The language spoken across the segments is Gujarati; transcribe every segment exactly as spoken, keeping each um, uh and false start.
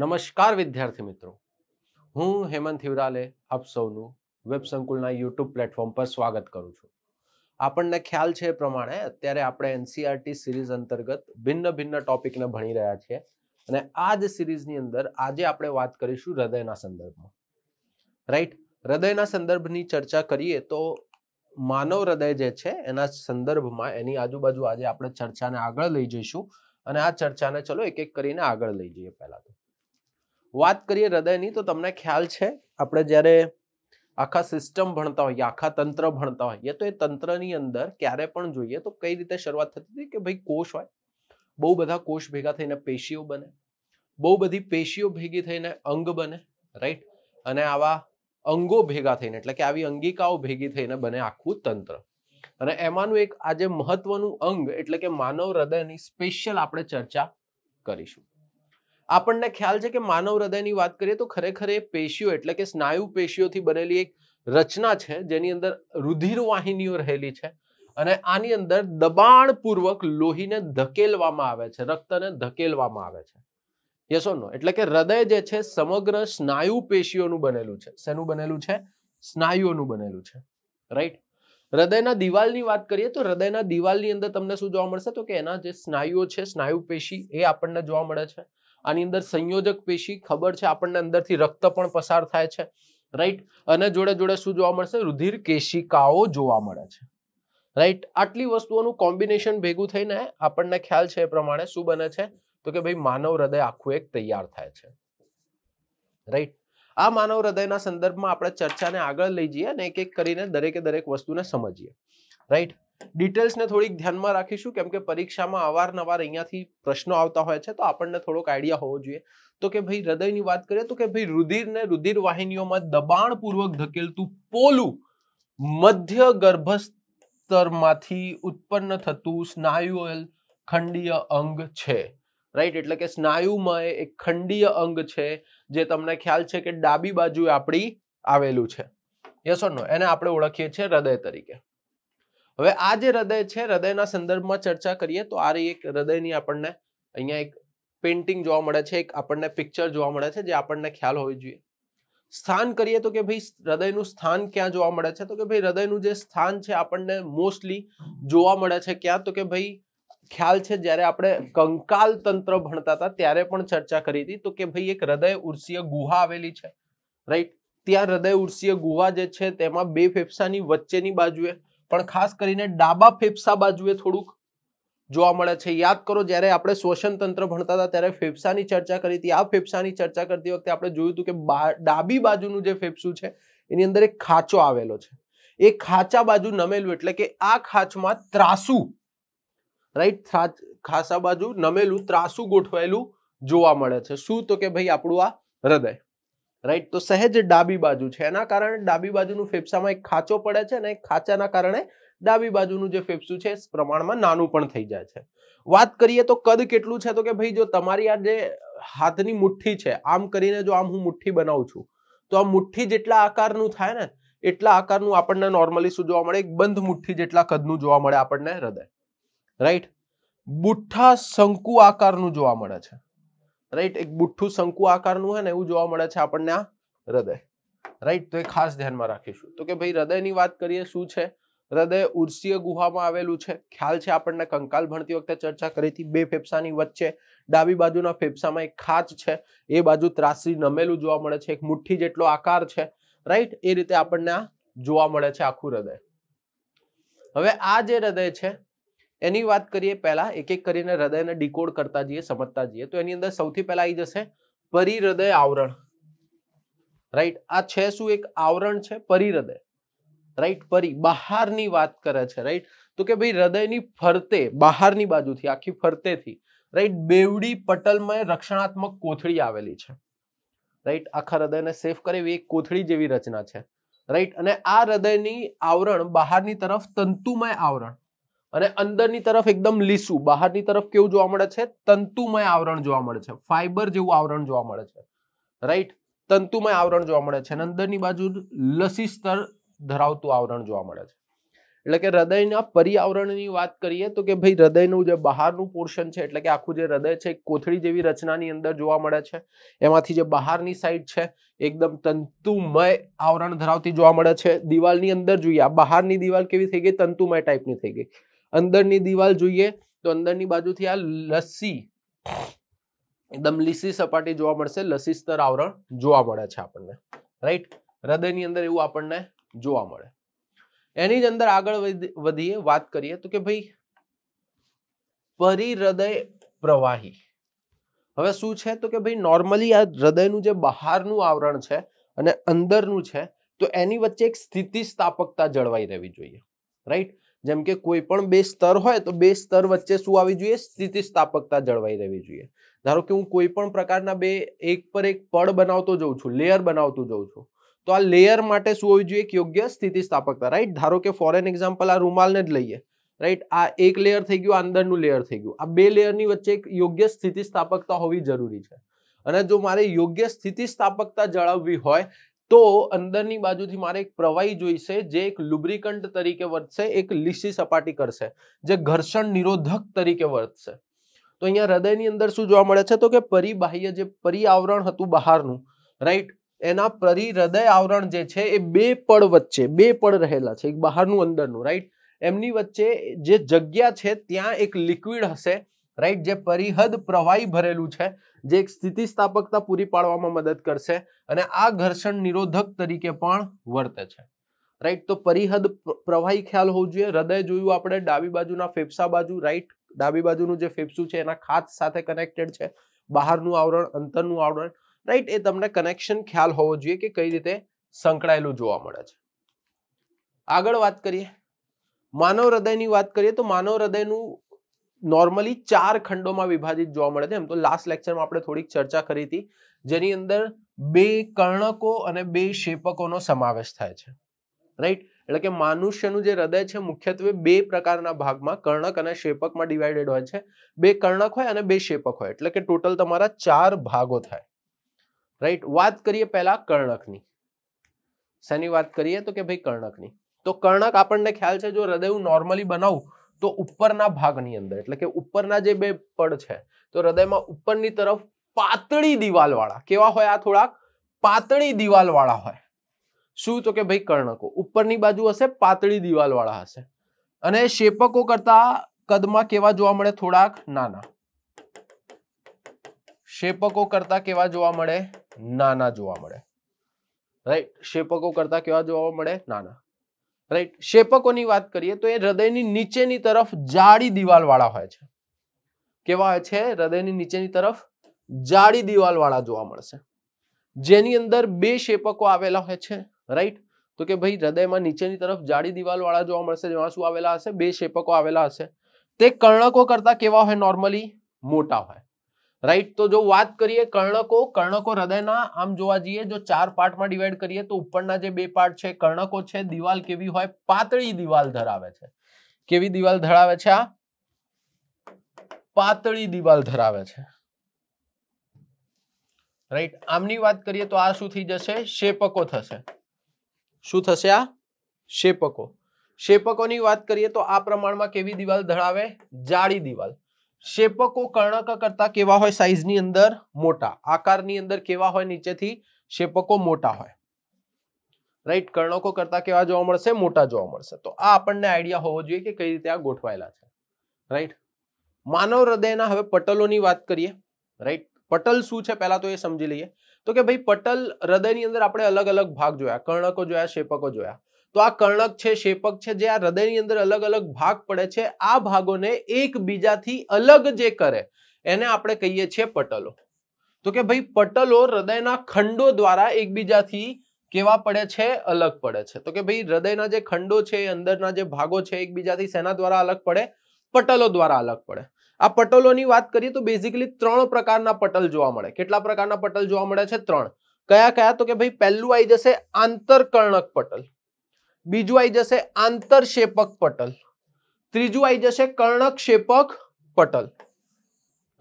નમસ્કાર વિદ્યાર્થી મિત્રો, હું હેમંત થિવરાલે આપ સૌનું વેબસંકુલના યુટ્યુબ પ્લેટફોર્મ પર સ્વાગત કરું છું। આપણને ખ્યાલ છે પ્રમાણે અત્યારે આપણે એનસીઆરટી સિરીઝ અંતર્ગત ભિન્ન ભિન્ન ટોપિકને ભણી રહ્યા છીએ અને આ જ સિરીઝની અંદર આજે આપણે વાત કરીશું હૃદયના સંદર્ભમાં। રાઈટ, હૃદયના સંદર્ભની ચર્ચા કરીએ તો માનવ હૃદય જે છે એના સંદર્ભમાં એની આજુબાજુ આજે આપણે ચર્ચાને આગળ લઈ જઈશું અને આ ચર્ચાને ચલો એક એક કરીને આગળ લઈ જઈએ। પહેલા તો बात करिए हृदय नी, तो तमने ख्याल छे आपणे ज्यारे आखा सिस्टम भणता होय, आखा तंत्र भणता होय, तो ए तंत्रनी अंदर क्यारे पण जोईए तो कई रीते शरूआत थती हती के भाई कोष होय, बहु बधा कोष भेगा थईने पेशीओ बने, बहु बधी पेशीओ भेगी थईने अंग बने। राइट, अने आवा अंगो भेगा थईने एटले के आवी अंगिकाओ भेगी थईने बने आखुं तंत्र। अने एमानुं एक आज महत्वनुं अंग एटले के मानव हृदयनी स्पेशल आपणे चर्चा करीशुं। આપણને ખ્યાલ છે કે માનવ હૃદયની વાત કરીએ તો ખરેખર એ પેશીઓ એટલે કે સ્નાયુ પેશીઓથી બનેલી એક રચના છે જેની અંદર રુધિરવાહિનીઓ રહેલી છે અને આની અંદર દબાણપૂર્વક લોહીને ધકેલવામાં આવે છે, રક્તને ધકેલવામાં આવે છે। Yes or no? એટલે કે હૃદય જે છે સમગ્ર સ્નાયુ પેશીઓનું બનેલું છે। શેનું બનેલું છે? સ્નાયુઓનું બનેલું છે। રાઈટ, હૃદયના દિવાલની વાત કરીએ તો હૃદયના દિવાલની અંદર તમને શું જોવા મળશે? તો કે એના જે સ્નાયુઓ છે, સ્નાયુ પેશી, એ આપણને જોવા મળે છે। આની અંદર સંયોજક પેશી, ખબર છે આપણને, અંદરથી રક્ત પણ પસાર થાય છે। રાઈટ, અને જોડે જોડે શું જોવા મળશે? રુધિર કેશિકાઓ જોવા મળે છે। રાઈટ, આટલી વસ્તુઓનું કોમ્બિનેશન ભેગું થઈને આપણને ખ્યાલ છે એ પ્રમાણે શું બને છે? તો કે ભાઈ માનવ હૃદય આખું એક તૈયાર થાય છે। રાઈટ, આ માનવ હૃદયના સંદર્ભમાં આપણે ચર્ચાને આગળ લઈ જઈએ અને એક એક કરીને દરેકે દરેક વસ્તુને સમજીએ। રાઈટ, डिटेल्स ने थोड़ी ध्यान में राखीशु केम के परीक्षा में अवारनवार अहींयाथी प्रश्नों आवता होय छे, तो आपणने थोड़ोक आइडिया होवो जोईए। तो के भाई हृदयनी वात करीए तो के भाई रुधिर ने रुधिर वाहिनीओमां दबाणपूर्वक धकेलतुं पोलुं मध्य गर्भस्तरमांथी उत्पन्न थतुं स्नायुएल खंडीय अंग छे। राइट, एटले के स्नायुमय एक खंडीय अंग छे जे तमने ख्याल छे के डाबी बाजुए आपणी आवेलुं छे। Yes or no? एने आपणे ओळखीए छीए हृदय तरीके। હવે આ જે હૃદય છે હૃદયના સંદર્ભમાં ચર્ચા કરીએ તો આ રહી એક હૃદયની આપણને અહીંયા એક પેઇન્ટિંગ જોવા મળે છે, એક આપણને પિક્ચર જોવા મળે છે જે આપણને ખ્યાલ હોવી જોઈએ। સ્થાન કરીએ તો કે ભાઈ હૃદયનું સ્થાન ક્યાં જોવા મળે છે? તો કે ભાઈ હૃદયનું જે સ્થાન છે આપણને મોસ્ટલી જોવા મળે છે ક્યાં? તો કે ભાઈ ખ્યાલ છે જ્યારે આપણે કંકાલ તંત્ર ભણતા હતા ત્યારે પણ ચર્ચા કરી હતી, તો કે ભાઈ એક હૃદય ઉર્ષીય ગુહા આવેલી છે। રાઈટ, ત્યાં હૃદય ઉર્ષીય ગુહા જે છે તેમાં બે ફેફસાની વચ્ચેની બાજુએ પણ ખાસ કરીને ડાબા ફેફસા બાજુએ થોડુંક જોવા મળે છે। યાદ કરો જ્યારે આપણે શ્વસન તંત્ર ભણતા હતા ત્યારે ફેફસાની ચર્ચા કરી હતી। આ ફેફસાની ચર્ચા કરતી વખતે આપણે જોયું હતું કે ડાબી બાજુનું જે ફેફસું છે એની અંદર એક ખાંચો આવેલો છે, એ ખાંચા બાજુ નમેલું એટલે કે આ ખાંચમાં ત્રાસુ, રાઈટ, ખાંચા બાજુ નમેલું ત્રાસુ ગોઠવાયેલું જોવા મળે છે। શું? તો કે ભાઈ આપણું આ હૃદય। राइट, तो सहज डाबी बाजू छे, एना कारणे डाबी बाजूनु फेफसामां एक खाचो पड़े छे अने खाचाना कारणे डाबी बाजूनु जे फेफसुं छे प्रमाणमां नानुं पण थई जाय छे। वात करीए तो कद केटलुं छे? तो के भाई जो तमारी आ जे हाथनी मुठ्ठी छे, आम करीने जो आम हुं मुठ्ठी बनावुं छुं तो आ मुठ्ठी जेटला आकारनुं थाय ने एटला आकारनुं आपणने नॉर्मली शुं जोवा मळे? एक बंध मुठ्ठी जेटला कदनुं जोवा मळे आपणने हृदय। राइट, बुठ्ठा शंकु आकारनुं जोवा मळे छे। राइट, एक बुठ्ठू शंकु आकारनुं है ने एवुं जोवा मळे छे आपणने आ हृदय। राइट, तो ए खास ध्यानमां राखीशुं। तो के भाई हृदयनी वात करीए शुं छे? हृदय उर्षीय गुहामां आवेलुं छे। ख्याल छे आपणने कंकाल भणती वखते चर्चा करी हती, बे फेफसानी वच्चे डाबी बाजुना फेफसामां एक खाच छे, ए बाजु त्रासी नमेलुं जोवा मळे छे, एक मुठ्ठी जेटलो आकार छे। राइट, ए रीते आपणने आ जोवा मळे छे आखुं हृदय। हवे आ जे हृदय छे एनी वात करिए, पहला एक एक करीने हृदयने डिकोड करता जाइए, समझता जाइए। तो एनी अंदर सौथी पहला आई जशे परिहृदय आवरण। राइट, आ छे शुं? एक आवरण छे, परिहृदय। राइट, परी बहारनी वात करे छे। राइट, तो के भाई हृदयनी फरते बहारनी बाजुथी आखी फरतेथी, राइट, बेवडी पटलमय रक्षणात्मक कोथळी आवेली छे। राइट, आखा हृदयने सेफ करे एवी एक कोथळी जेवी रचना छे। राइट, अने आ हृदयनी आवरण बहारनी तरफ तंतुमय आवरण અને અંદરની તરફ એકદમ લીસું, બહારની તરફ કેવું જોવા મળે છે? તંતુમય આવરણ જોવા મળે છે, ફાઈબર જેવું આવરણ જોવા મળે છે। રાઈટ, તંતુમય આવરણ જોવા મળે છે અને અંદરની બાજુ લસી સ્તર ધરાવતું આવરણ જોવા મળે છે। એટલે કે હૃદયના પર્યાવરણની વાત કરીએ તો કે ભાઈ હૃદયનું જે બહારનું પોર્શન છે એટલે કે આખું જે હૃદય છે કોથળી જેવી રચનાની અંદર જોવા મળે છે, એમાંથી જે બહારની સાઈડ છે એકદમ તંતુમય આવરણ ધરાવતી જોવા મળે છે. દિવાલની અંદર જોઈએ, આ બહારની દિવાલ કેવી થઈ ગઈ, તંતુમય ટાઈપની થઈ ગઈ. અંદરની દિવાલ જોઈએ તો અંદરની બાજુથી આ લસ્સી એકદમ લીસી સપાટી જોવા મળશે, લસ્સી સ્તર આવરણ જોવા મળે છે આપણને, રાઈટ. હૃદયની અંદર એવું આપણને જોવા મળે. એની જ અંદર આગળ વધીએ, વાત કરીએ તો કે ભાઈ પરિહૃદય પ્રવાહી. હવે શું છે તો કે ભાઈ નોર્મલી આ હૃદયનું જે બહારનું આવરણ છે અને અંદરનું છે તો એની વચ્ચે એક સ્થિતિસ્થાપકતા જળવાઈ રહેવી જોઈએ, રાઈટ. જેમ કે કોઈ પણ બે સ્તર હોય તો બે સ્તર વચ્ચે શું આવી જોઈએ, સ્થિતિસ્થાપકતા જળવાઈ રહેવી જોઈએ. ધારો કે હું કોઈ પણ પ્રકારના બે એક પર એક પડ બનાવતો જઉં છું, લેયર બનાવતો જઉં છું, તો આ લેયર માટે શું હોવી જોઈએ, યોગ્ય સ્થિતિસ્થાપકતા, રાઈટ. ધારો કે ફોર એન એક્ઝામ્પલ આ રૂમાલને જ લઈએ, રાઈટ. આ એક લેયર થઈ ગયું, અંદરનું લેયર થઈ ગયું, આ બે લેયરની વચ્ચે એક યોગ્ય સ્થિતિસ્થાપકતા હોવી જરૂરી છે. અને જો મારે યોગ્ય સ્થિતિસ્થાપકતા જાળવવી હોય તો અંદરની બાજુથી મારે એક પ્રવાહી જોઈશે જે એક લુબ્રિકન્ટ તરીકે વર્તશે, એક લીસી સપાટી કરશે, જે ઘર્ષણ નિરોધક તરીકે વર્તશે. તો અહીંયા હૃદયની અંદર શું જોવા મળે છે તો કે પરિબાહ્ય જે પરિઆવરણ હતું બહારનું, રાઈટ, એના પરિહૃદય આવરણ જે છે એ બે પડ વચ્ચે, બે પડ રહેલા છે, એક બહારનું અંદરનું, રાઈટ. એમની વચ્ચે જે જગ્યા છે ત્યાં એક લિક્વિડ હશે, રાઈટ, જે પરિહદ પ્રવાહી ભરેલું છે, જે એક સ્થિતિસ્થાપકતા પૂરી પાડવામાં મદદ કરશે અને આ ઘર્ષણ નિરોધક તરીકે પણ વર્તે છે, રાઈટ. તો પરિહદ પ્રવાહી ખ્યાલ હોવો જોઈએ. હૃદય જોયું આપણે ડાબી બાજુના ફેફસા બાજુ, રાઈટ, ડાબી બાજુનું જે ફેફસું છે એના ખાંચ સાથે કનેક્ટેડ છે, બહારનું આવરણ અંતરનું આવરણ, રાઈટ. એ તમને કનેક્શન ખ્યાલ હોવો જોઈએ કે કઈ રીતે સંકળાયેલું જોવા મળે છે. આગળ વાત કરીએ માનવ હૃદયની વાત કરીએ તો માનવ હૃદયનું નોર્મલી ચાર ખંડોમાં વિભાજિત જોવા મળે છે. એમ તો લાસ્ટ લેક્ચરમાં આપણે થોડીક ચર્ચા કરી હતી, જેની અંદર બે કર્ણકો અને બે શેપકોનો સમાવેશ થાય છે, રાઈટ. એટલે કે મનુષ્યનું જે હૃદય છે મુખ્યત્વે બે પ્રકારના ભાગમાં, કર્ણક અને શેપકમાં ડિવાઇડેડ હોય છે. બે કર્ણક હોય અને બે શેપક હોય એટલે કે ટોટલ તમારા ચાર ભાગો થાય, રાઈટ. વાત કરીએ પહેલા કર્ણકની. શેની વાત કરીએ તો કે ભાઈ કર્ણકની. તો કર્ણક આપણને ખ્યાલ છે, જો હૃદય હું નોર્મલી બનાવું તો ઉપરના ભાગની અંદર એટલે કે ઉપરના જે બે પડ છે તો હૃદયમાં ઉપરની તરફ પાતળી દિવાલવાળા કેવા હોય, આ થોડાક પાતળી દિવાલવાળા હોય. શું તો કે ભાઈ કર્ણકો ઉપરની બાજુ હશે, પાતળી દિવાલવાળા હશે. અને શેપકો કરતા કદમાં કેવા જોવા મળે, થોડાક નાના. શેપકો કરતા કેવા જોવા મળે, નાના જોવા મળે, રાઈટ. શેપકો કરતા કેવા જોવા મળે, નાના, રાઈટ. શેપકોની વાત કરીએ તો એ હૃદયની નીચેની તરફ જાડી દિવાલ વાળા હોય છે. કેવા હોય છે, હૃદયની નીચેની તરફ જાડી દિવાલ વાળા જોવા મળશે, જેની અંદર બે શેપકો આવેલા હોય છે, રાઈટ. તો કે ભાઈ હૃદયમાં નીચેની તરફ જાડી દિવાલ વાળા જોવા મળશે, જેમાં શું આવેલા હશે, બે શેપકો આવેલા હશે. તે કર્ણકો કરતા કેવા હોય, નોર્મલી મોટા હોય, રાઈટ. તો જો વાત કરીએ કર્ણકો, કર્ણકો હૃદયના આમ જોવા જઈએ જો ચાર પાર્ટમાં ડિવાઈડ કરીએ તો ઉપરના જે બે પાર્ટ છે કર્ણકો છે, દિવાલ કેવી હોય, પાતળી દિવાલ ધરાવે છે. કેવી દિવાલ ધરાવે છે, આ પાતળી દિવાલ ધરાવે છે, રાઈટ. આમની વાત કરીએ તો આ શું થઈ જશે, શેપકો થશે. શું થશે, આ શેપકો. શેપકોની વાત કરીએ તો આ પ્રમાણમાં કેવી દિવાલ ધરાવે, જાડી દિવાલ. શેપકો કર્ણક કરતા કેવા હોય, સાઈઝની અંદર મોટા, આકારની અંદર કેવા હોય, નીચેથી શેપકો મોટા હોય, રાઈટ. કર્ણકો કરતા કેવા જોવા મળશે, મોટા જોવા મળશે. તો આ આપણને આઈડિયા હોવો જોઈએ કે કઈ રીતે આ ગોઠવાયેલા છે, રાઈટ. માનવ હૃદયના હવે પટલોની વાત કરીએ, રાઈટ. પટલ શું છે પહેલા તો એ સમજી લઈએ. તો કે ભાઈ પટલ હૃદયની અંદર આપણે અલગ અલગ ભાગ જોયા, કર્ણકો જોયા, શેપકો જોયા. તો આ કર્ણક છે, શેપક છે, જે આ હૃદયની અંદર અલગ અલગ ભાગ પડે છે, આ ભાગોને એકબીજાથી અલગ જે કરે એને આપણે કહીએ છીએ પટલો. તો કે ભાઈ પટલો હૃદયના ખંડો દ્વારા એકબીજાથી કેવા પડે છે, અલગ પડે છે. તો કે ભાઈ હૃદયના જે ખંડો છે, અંદરના જે ભાગો છે, એકબીજાથી શેના દ્વારા અલગ પડે, પટલો દ્વારા અલગ પડે. આ પટલોની વાત કરીએ તો બેઝિકલી ત્રણ પ્રકારના પટલ જોવા મળે. કેટલા પ્રકારના પટલ જોવા મળે છે, ત્રણ. કયા કયા, તો કે ભાઈ પહેલું આવી જશે આંતરકર્ણક પટલ, બીજું આવી જશે આંતર શેપક પટલ, ત્રીજું આવી જશે કર્ણક શેપક પટલ,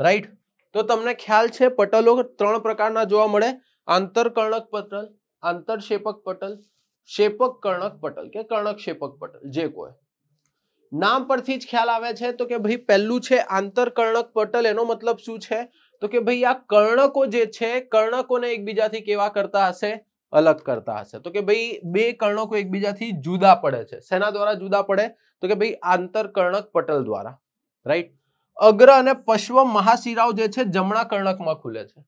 રાઈટ. તો તમને ખ્યાલ છે પટલો ત્રણ પ્રકારના જોવા મળે, આંતર કર્ણક પટલ, આંતર શેપક પટલ, શેપક કર્ણક પટલ કે કર્ણક શેપક પટલ, જે કોઈ नाम परथी ज ख्याल आवे छे तो के भाई पहलू छे आंतरकर्णक पटल। एनो मतलब शुं छे तो के भाई आ कर्णको जे छे कर्णकोने एकबीजाथी केवा करता हशे, अलग करता हशे। तो के भाई बे कर्णको एकबीजाथी जुदा पड़े छे, सेना द्वारा जुदा पड़े तो के भाई आंतरकर्णक पटल द्वारा, राइट। अग्र अने पश्व महाशिराओ जे छे जमणा कर्णकमां खुले छे,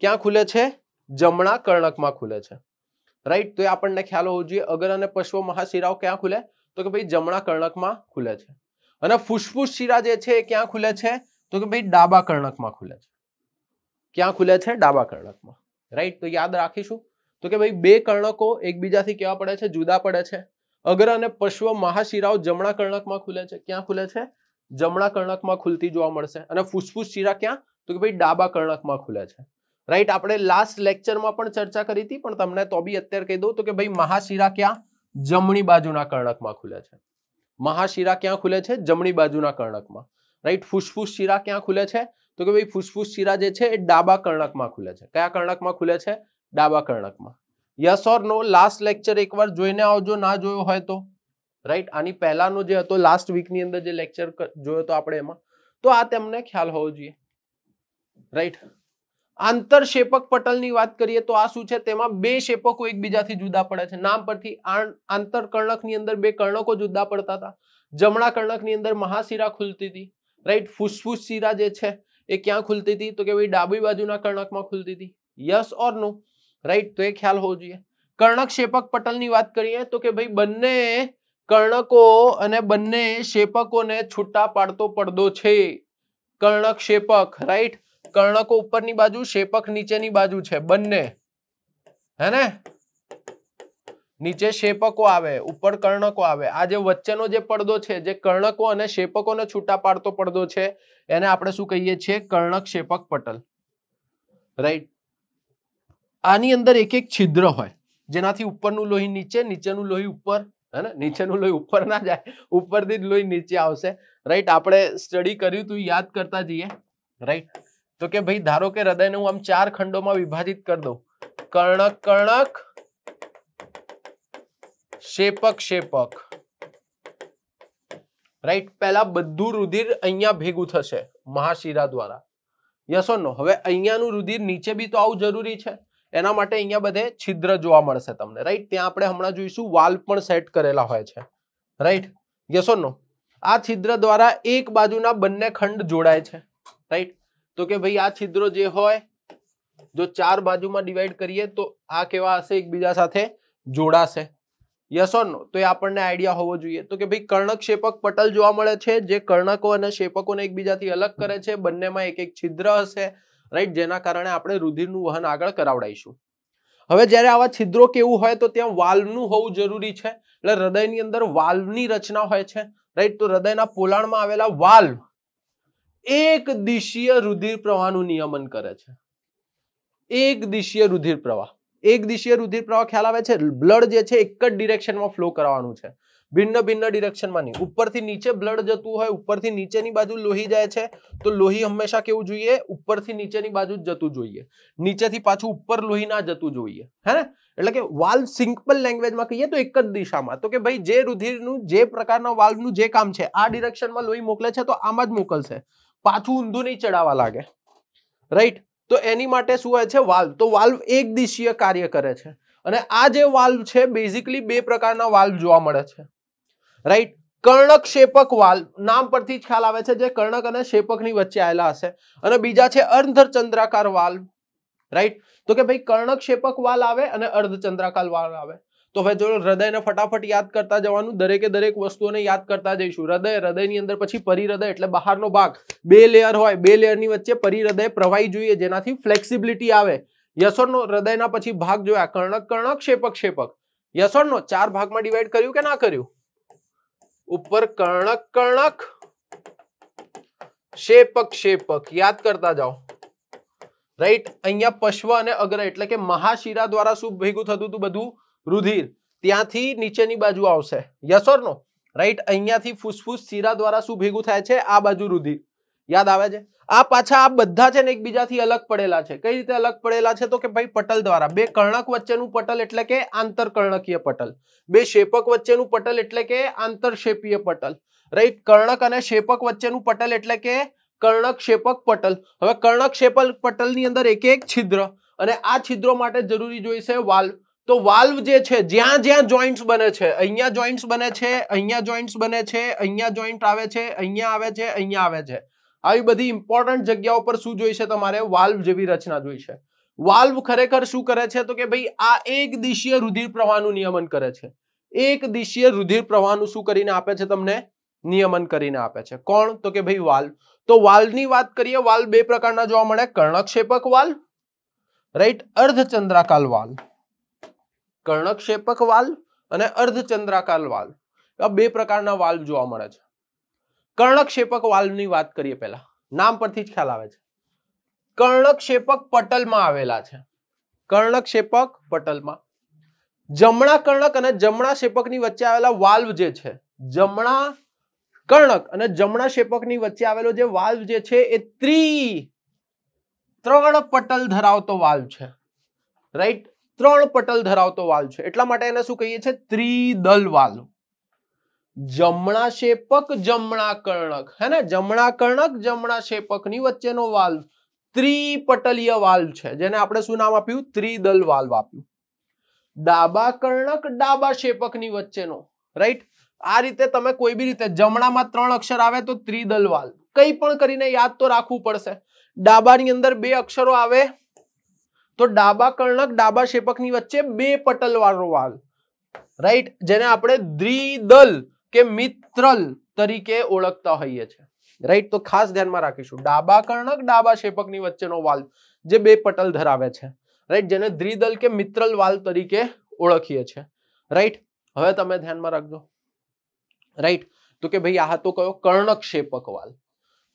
क्या खुले छे? जमणा कर्णकमां खुले छे, राइट। तो आपने ख्याल होवो जोईए अग्र अने पश्व महाशिराओ क्या खुले तो के भाई जमणा कर्णक में खुले छे। अने फुस्फुस शिरा जे छे क्या खुले छे तो के भाई डाबा कर्णक में खुले छे, क्या खुले छे? डाबा कर्णक में, राइट। तो याद राखीशुं तो के भाई बे कर्णको एकबीजाथी केवा पड़े छे? जुदा पड़े छे। अग्र अने पश्व महाशिराओ जमणा कर्णक में खुले छे, क्या खुले छे? जमणा कर्णक में खुलती जोवा मळशे। अने फुस्फुस शिरा क्या तो के भाई डाबा कर्णक में खुले छे, राइट। आपणे लास्ट लेक्चर में पण चर्चा करी थी पण तमने तो भी अत्यार कही दो तो के भाई महाशिरा क्या जमणी बाजुना कर्णकमां खुले छे, महाशिरा क्या खुले छे? जमणी बाजुना कर्णकमां, राइट। फुस्फुस शिरा क्या खुले छे तो के भाई फुस्फुस शिरा जे छे डाबा कर्णकमां खुले छे, क्या कर्णकमां खुले छे? डाबा कर्णकमां। Yes or no last lecture एकवार जोईने आवजो ना जोयो होय तो, राइट। आनी पहेलानो जे हतो लास्ट वीक ની અંદર જે लेक्चर જોયો તો આપણે એમાં તો આ તમને ખ્યાल હોવો જોઈએ, રાइट। आंतरशेपक पटलनी वात करिए तो आ शुं छे? तेमां बे शेपको एकबीजाथी जुदा पड़े छे। नाम परथी आंतरकर्णकनी अंदर बे कर्णको जुदा पड़ता था, जमणा कर्णकनी अंदर महाशिरा खुलती थी, राइट। फुस्फुस शिरा जे छे ए क्या खुलती थी तो के भाई डाबी बाजुना कर्णकमां खुलती थी। Yes or no, right. तो ये ख्याल होवो जोईए। कर्णक शेपक पटलनी वात करिए तो के भाई बंने कर्णको अने बंने शेपकोने छूटा पाडतो पडदो छे, कर्णक शेपक, राइट। कर्णको ऊपरनी बाजू, शेपक नीचेनी बाजू छे, बन्ने है ने? नीचे शेपको आवे, ऊपर कर्णको आवे। आ जे वच्चेनो जे पड़दो छे जे कर्णको अने शेपकोने छूटा पाडतो पड़दो छे एने आपणे शुं कहीए छे? कर्णक शेपक पटल, राइट। आनी अंदर एक एक छिद्र होय जेनाथी उपरनुं लोही नीचे, नीचेनुं लोही ऊपर, है ना? नीचेनुं लोही ऊपर ना जाए, ऊपरथी ज लोही नीचे आवशे, राइट। आपणे स्टडी कर्युं तो याद करता जईए, राइट। तो के भाई धारो के हृदय ने हूँ आम चार खंडों में विभाजित कर दो, कर्णक कर्णक, शेपक शेपक, राइट। पहला बधु रुधिर अहिया भेगू थशे महाशिरा द्वारा, यस और नो। हवे अहियानु रुधिर नीचे भी तो आवु जरूरी छे, एना माटे अहिया बधे छिद्र जोवा मळशे तमने, राइट। त्यां आपणे हमणां जोईशुं वाल्व पण सेट करेला होय छे, राइट। Yes or no. आ छिद्र द्वारा एक बाजुना बंने खंड जोड़ाय छे, राइट। तो के भाई आ छिद्रो जे होय जो चार बाजू में डिवाइड करिए तो आ केवा हशे? एकबीजा साथे जोड़ाशे। Yes or no. तो ये आपने आइडिया होवो जोईए। तो के भाई कर्णक शेपक पटल जोवा मळे छे जे कर्णको अने शेपकोने एकबीजाथी अलग करे छे, बन्नेमां एक एक छिद्र हशे, राइट। जेना कारणे आपणे रुधिरनुं वहन आगळ करावडाईशुं। हवे ज्यारे आवा छिद्रो केवुं होय तो त्यां वाल्वनुं होवुं जरूरी छे, એટલે હૃદયની અંદર વાલ્વની રચના હોય છે, રાઈટ। તો હૃદયના પોલાણમાં આવેલા વાલ્વ एक दिशीय रुधिर प्रवाहनु नियमन करे छे, एक दिशीय रुधिर प्रवाह। एक दिशीय रुधिर प्रवाह ख्याल आवे छे? ब्लड जे छे एक ज डिरेक्शन में फ्लो करवानुं छे, भिन्न भिन्न डिरेक्शन में नहीं। उपरथी नीचे ब्लड जतुं होय, उपरथी नीचेनी बाजू लोही जाय छे तो लोही हमेशा केवुं जोईए? उपरथी नीचेनी बाजू जतुं जोईए, नीचेथी पाछुं ऊपर लोही ना जतुं जोईए, है ने? एटले के वाल्व सिंपल लैंग्वेज में कहीए तो एक ज दिशामां। तो के भाई जे रुधिरनुं जे प्रकारना वाल्वनुं जे काम छे आ डिरेक्शन में लोही मोकले छे तो आम ज मोकलशे, पाछुं ऊंधुं नहीं चढ़ावा लागे, राइट। तो एनी माटे शुं होय छे? वाल्व। तो वाल्व एक दिशीय कार्य करे छे अने आ जे वाल्व छे बेसिकली बे प्रकारना वाल्व जोवा मळे छे, राइट। कर्णक शेपक वाल्व, नाम परथी ज ख्याल आवे छे जे कर्णक अने शेपकनी वच्चे आवेला हशे, अने बीजा छे अर्धचंद्राकार वाल्व, राइट। तो के भाई कर्णक शेपक वाल्व आवे अने अर्धचंद्राकार वाल्व आवे। तो हवे जो हृदयने फटाफट याद करता जवानुं, दरेके दरेक वस्तुओने याद करता जईशुं। हृदय, हृदयनी अंदर पछी परिहृदय એટલે બહારનો ભાગ, બે લેયર હોય, બે લેયરની વચ્ચે પરિહૃદય પ્રવાહી જોઈએ જેનાથી ફ્લેક્સિબિલિટી આવે। Yes or no? હૃદયના પછી ભાગ જોયા કર્ણક કર્ણક, શેપક શેપક, યસ ઓર નો? ચાર ભાગમાં ડિવાઇડ કર્યું કે ના કર્યું? ઉપર કર્ણક કર્ણક, શેપક શેપક, યાદ કરતા જાઓ, રાઈટ। અહીંયા પશ્વ અને અગ્ર એટલે કે મહાશિરા દ્વારા શું ભેગું થતું હતું? બધું रुधिर। त्यांथी नीचेनी बाजू आवशे, यस और नो, राइट। अहींयाथी फुस्फुस शिरा द्वारा शुं भेगुं थाय छे? आ बाजू रुधिर, याद आवे छे। आ पाछा आ बधा छे ने एकबीजाथी अलग पड़ेला छे, कई रीते अलग पड़ेला छे तो के भाई पटल द्वारा। बे कर्णक वच्चेनुं पटल एटले के आंतरकर्णकीय पटल, बे शेपक वच्चेनुं पटल एटले के आंतरशेपीय पटल, રાઈટ કર્ણક અને શેપક વચ્ચેનું પટલ એટલે કે કર્ણક શેપક પટલ। હવે કર્ણક શેપક પટલની અંદર એક એક છિદ્ર અને આ છિદ્રો માટે જરૂરી જોઈશે વાલ્વ। તો વાલ્વ જે છે જ્યાં જ્યાં જોઈન્ટ્સ બને છે, અહીંયા જોઈન્ટ્સ બને છે, અહીંયા જોઈન્ટ્સ બને છે, અહીંયા જોઈન્ટ આવે છે, અહીંયા આવે છે, અહીંયા આવે છે, આવી બધી ઇમ્પોર્ટન્ટ જગ્યાઓ પર શું જોઈશે તમારે વાલ્વ જેવી રચના જોઈશે। વાલ્વ ખરેખર શું કરે છે તો કે ભાઈ આ એક દિશીય રુધિર પ્રવાહનું નિયમન કરે છે, એક દિશીય રુધિર પ્રવાહનું શું કરીને આપે છે તમને નિયમન કરીને આપે છે। કોણ તો કે ભાઈ વાલ્વ। તો વાલ્વની વાત કરીએ, વાલ્વ બે પ્રકારના જોવા મળે, કર્ણકશેપક વાલ્વ રાઈટ અર્ધચંદ્રાકાર વાલ્વ, કર્ણકશેપક વાલ્વ અને અર્ધચંદ્રાકાર વાલ્વ, આ બે પ્રકારના વાલ્વ જોવા મળે છે। કર્ણકશેપક વાલ્વની વાત કરીએ, પહેલા નામ પરથી જ ખ્યાલ આવે છે કર્ણકશેપક પટલમાં આવેલા છે, કર્ણકશેપક પટલમાં જમણા કર્ણક અને જમણા શેપકની વચ્ચે આવેલા વાલ્વ જે છે, જમણા કર્ણક અને જમણા શેપકની વચ્ચે આવેલો જે વાલ્વ જે છે એ ત્રી ત્રણ પટલ ધરાવતો વાલ્વ છે રાઈટ, ત્રણ પટલ ધરાવતો વાલ્વ છે, એટલા માટે એને શું કહીએ છીએ ત્રિદલ વાલ્વ। જમણા શેપક જમણા કર્ણક હે ને, જમણા કર્ણક જમણા શેપકની વચ્ચેનો વાલ્વ ત્રિપટલીય વાલ્વ છે, જેને આપણે શું નામ આપ્યું ત્રિદલ વાલ્વ આપ્યું। ડાબા કર્ણક ડાબા શેપકની વચ્ચેનો રાઈટ, આ રીતે તમે કોઈ બી રીતે જમણામાં ત્રણ અક્ષર આવે તો ત્રિદલ વાલ્વ, કંઈ પણ કરીને યાદ તો રાખવું પડશે। ડાબાની અંદર બે અક્ષરો આવે તો ડાબા કર્ણક ડાબા શેપકની વચ્ચે બે પટલ વાળો વાલ્વ રાઈટ, જેને આપણે દ્વિદલ કે મિત્રલ તરીકે ઓળખતા હોઈએ છીએ રાઈટ। તો ખાસ ધ્યાનમાં રાખીશું ડાબા કર્ણક ડાબા શેપકની વચ્ચેનો વાલ્વ જે બે પટલ ધરાવે છે રાઈટ, જેને દ્વિદલ કે મિત્રલ વાલ્વ તરીકે ઓળખીએ છીએ રાઈટ। હવે તમે ધ્યાનમાં રાખજો રાઈટ, તો કે ભાઈ આ હતો કયો કર્ણકશેપક વાલ્વ,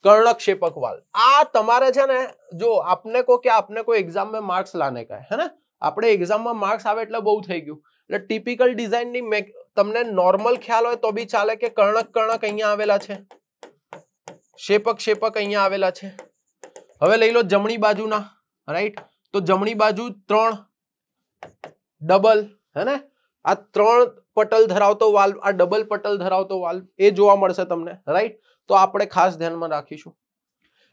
કર્ણકશેપક વાલ્વ। આ તમારે છે ને જો આપને કો કે આપને કોઈ એક્ઝામમાં માર્ક્સ લાને કહે હે ને, આપણે એક્ઝામમાં માર્ક્સ આવે એટલે બહુ થઈ ગયું, એટલે ટિપિકલ ડિઝાઇનની તમને નોર્મલ ખ્યાલ હોય તો બી ચાલે કે કર્ણક કર્ણક અહીંયા આવેલા છે, શેપક શેપક અહીંયા આવેલા છે। હવે લઈ લો જમણી બાજુના રાઈટ, તો જમણી બાજુ ત્રણ ડબલ હે ને, આ ત્રણ પટલ ધરાવતો વાલ્વ, આ ડબલ પટલ ધરાવતો વાલ્વ એ જોવા મળશે તમને રાઈટ। તો આપણે ખાસ ધ્યાનમાં રાખીશું।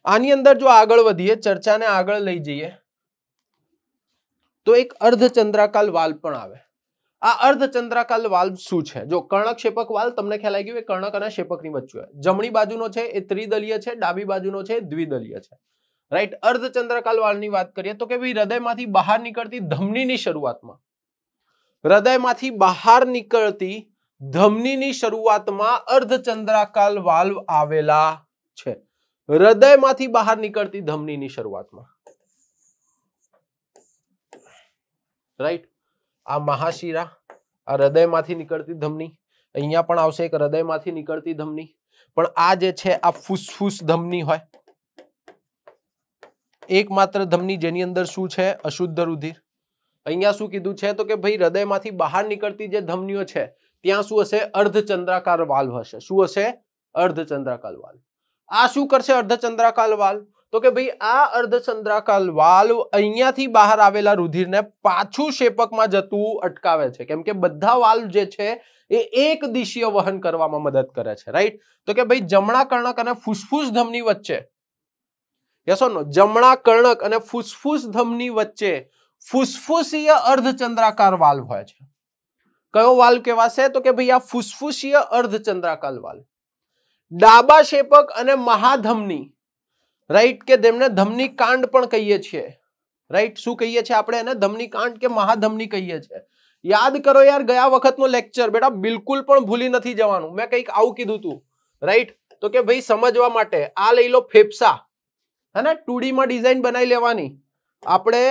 આની અંદર જો આગળ વધીએ, ચર્ચાને આગળ લઈ જઈએ તો એક અર્ધચંદ્રાકાર વાલ્વ પણ આવે। આ અર્ધચંદ્રાકાર વાલ્વ શું છે જો કર્ણક શેપક વાલ્વ તમને ખ્યાલ આવી ગયો કે કર્ણક અને શેપકની વચ્ચે, જમણી બાજુનો છે એ ત્રિદલીય છે, ડાબી બાજુનો છે દ્વિદલીય છે રાઈટ। અર્ધચંદ્રાકાર વાલ્વની વાત કરીએ તો કે ભાઈ હૃદયમાંથી બહાર નીકળતી ધમનીની શરૂઆતમાં, હૃદયમાંથી બહાર નીકળતી ધમનીની શરૂઆતમાં અર્ધચંદ્રાકાર વાલ્વ આવેલા છે, હૃદયમાંથી બહાર નીકળતી ધમનીની શરૂઆતમાં રાઈટ। આ મહાશિરા, આ હૃદયમાંથી નીકળતી ધમની, અહીંયા પણ આવશે એક હૃદયમાંથી નીકળતી ધમની, પણ આ જે છે આ ફૂસ્ફૂસ ધમની હોય, એકમાત્ર ધમની જેની અંદર શું છે અશુદ્ધ રુધિર। અહીંયા શું કીધું છે તો કે ભાઈ હૃદયમાંથી બહાર નીકળતી જે ધમનીઓ છે ત્યાં શું હશે અર્ધચંદ્રાકાર વાલ્વ હશે, શું હશે અર્ધચંદ્રાકાર વાલ્વ। આ શું કરશે અર્ધચંદ્રાકાર વાલ્વ તો કે ભાઈ આ અર્ધચંદ્રાકાર વાલ્વ અહીંયાથી બહાર આવેલા રુધિરને પાછું શેપકમાં જતું અટકાવે છે, કેમ કે બધા વાલ્વ જે છે એ એક દિશીય વહન કરવામાં મદદ કરે છે રાઈટ। તો કે ભાઈ જમણા કર્ણક અને ફૂસ્ફૂસ ધમની વચ્ચે યસ ઓર નો, જમણા કર્ણક અને ફૂસ્ફૂસ ધમની વચ્ચે ફૂસ્ફૂસીય અર્ધચંદ્રાકાર વાલ્વ હોય છે। કયો વાલ્વ કહેવાશે તો કે ભાઈ આ ફૂસ્ફૂસીય અર્ધચંદ્રાકાર વાલ્વ। ડાબા શેપક અને મહાધમની રાઈટ, કે તેમને ધમની કાંડ પણ કહીએ છીએ રાઈટ, શું કહીએ છીએ આપણે એને ધમની કાંડ કે મહાધમની કહીએ છીએ। યાદ કરો યાર ગયા વખતનો લેક્ચર બેટા, બિલકુલ પણ ભૂલી નથી જવાનું, મેં કંઈક આવું કીધું હતું રાઈટ। તો કે ભાઈ સમજવા માટે આ લઈ લો ફેફસા है ना, टू डी में डिजाइन बनाई लेवानी आपने,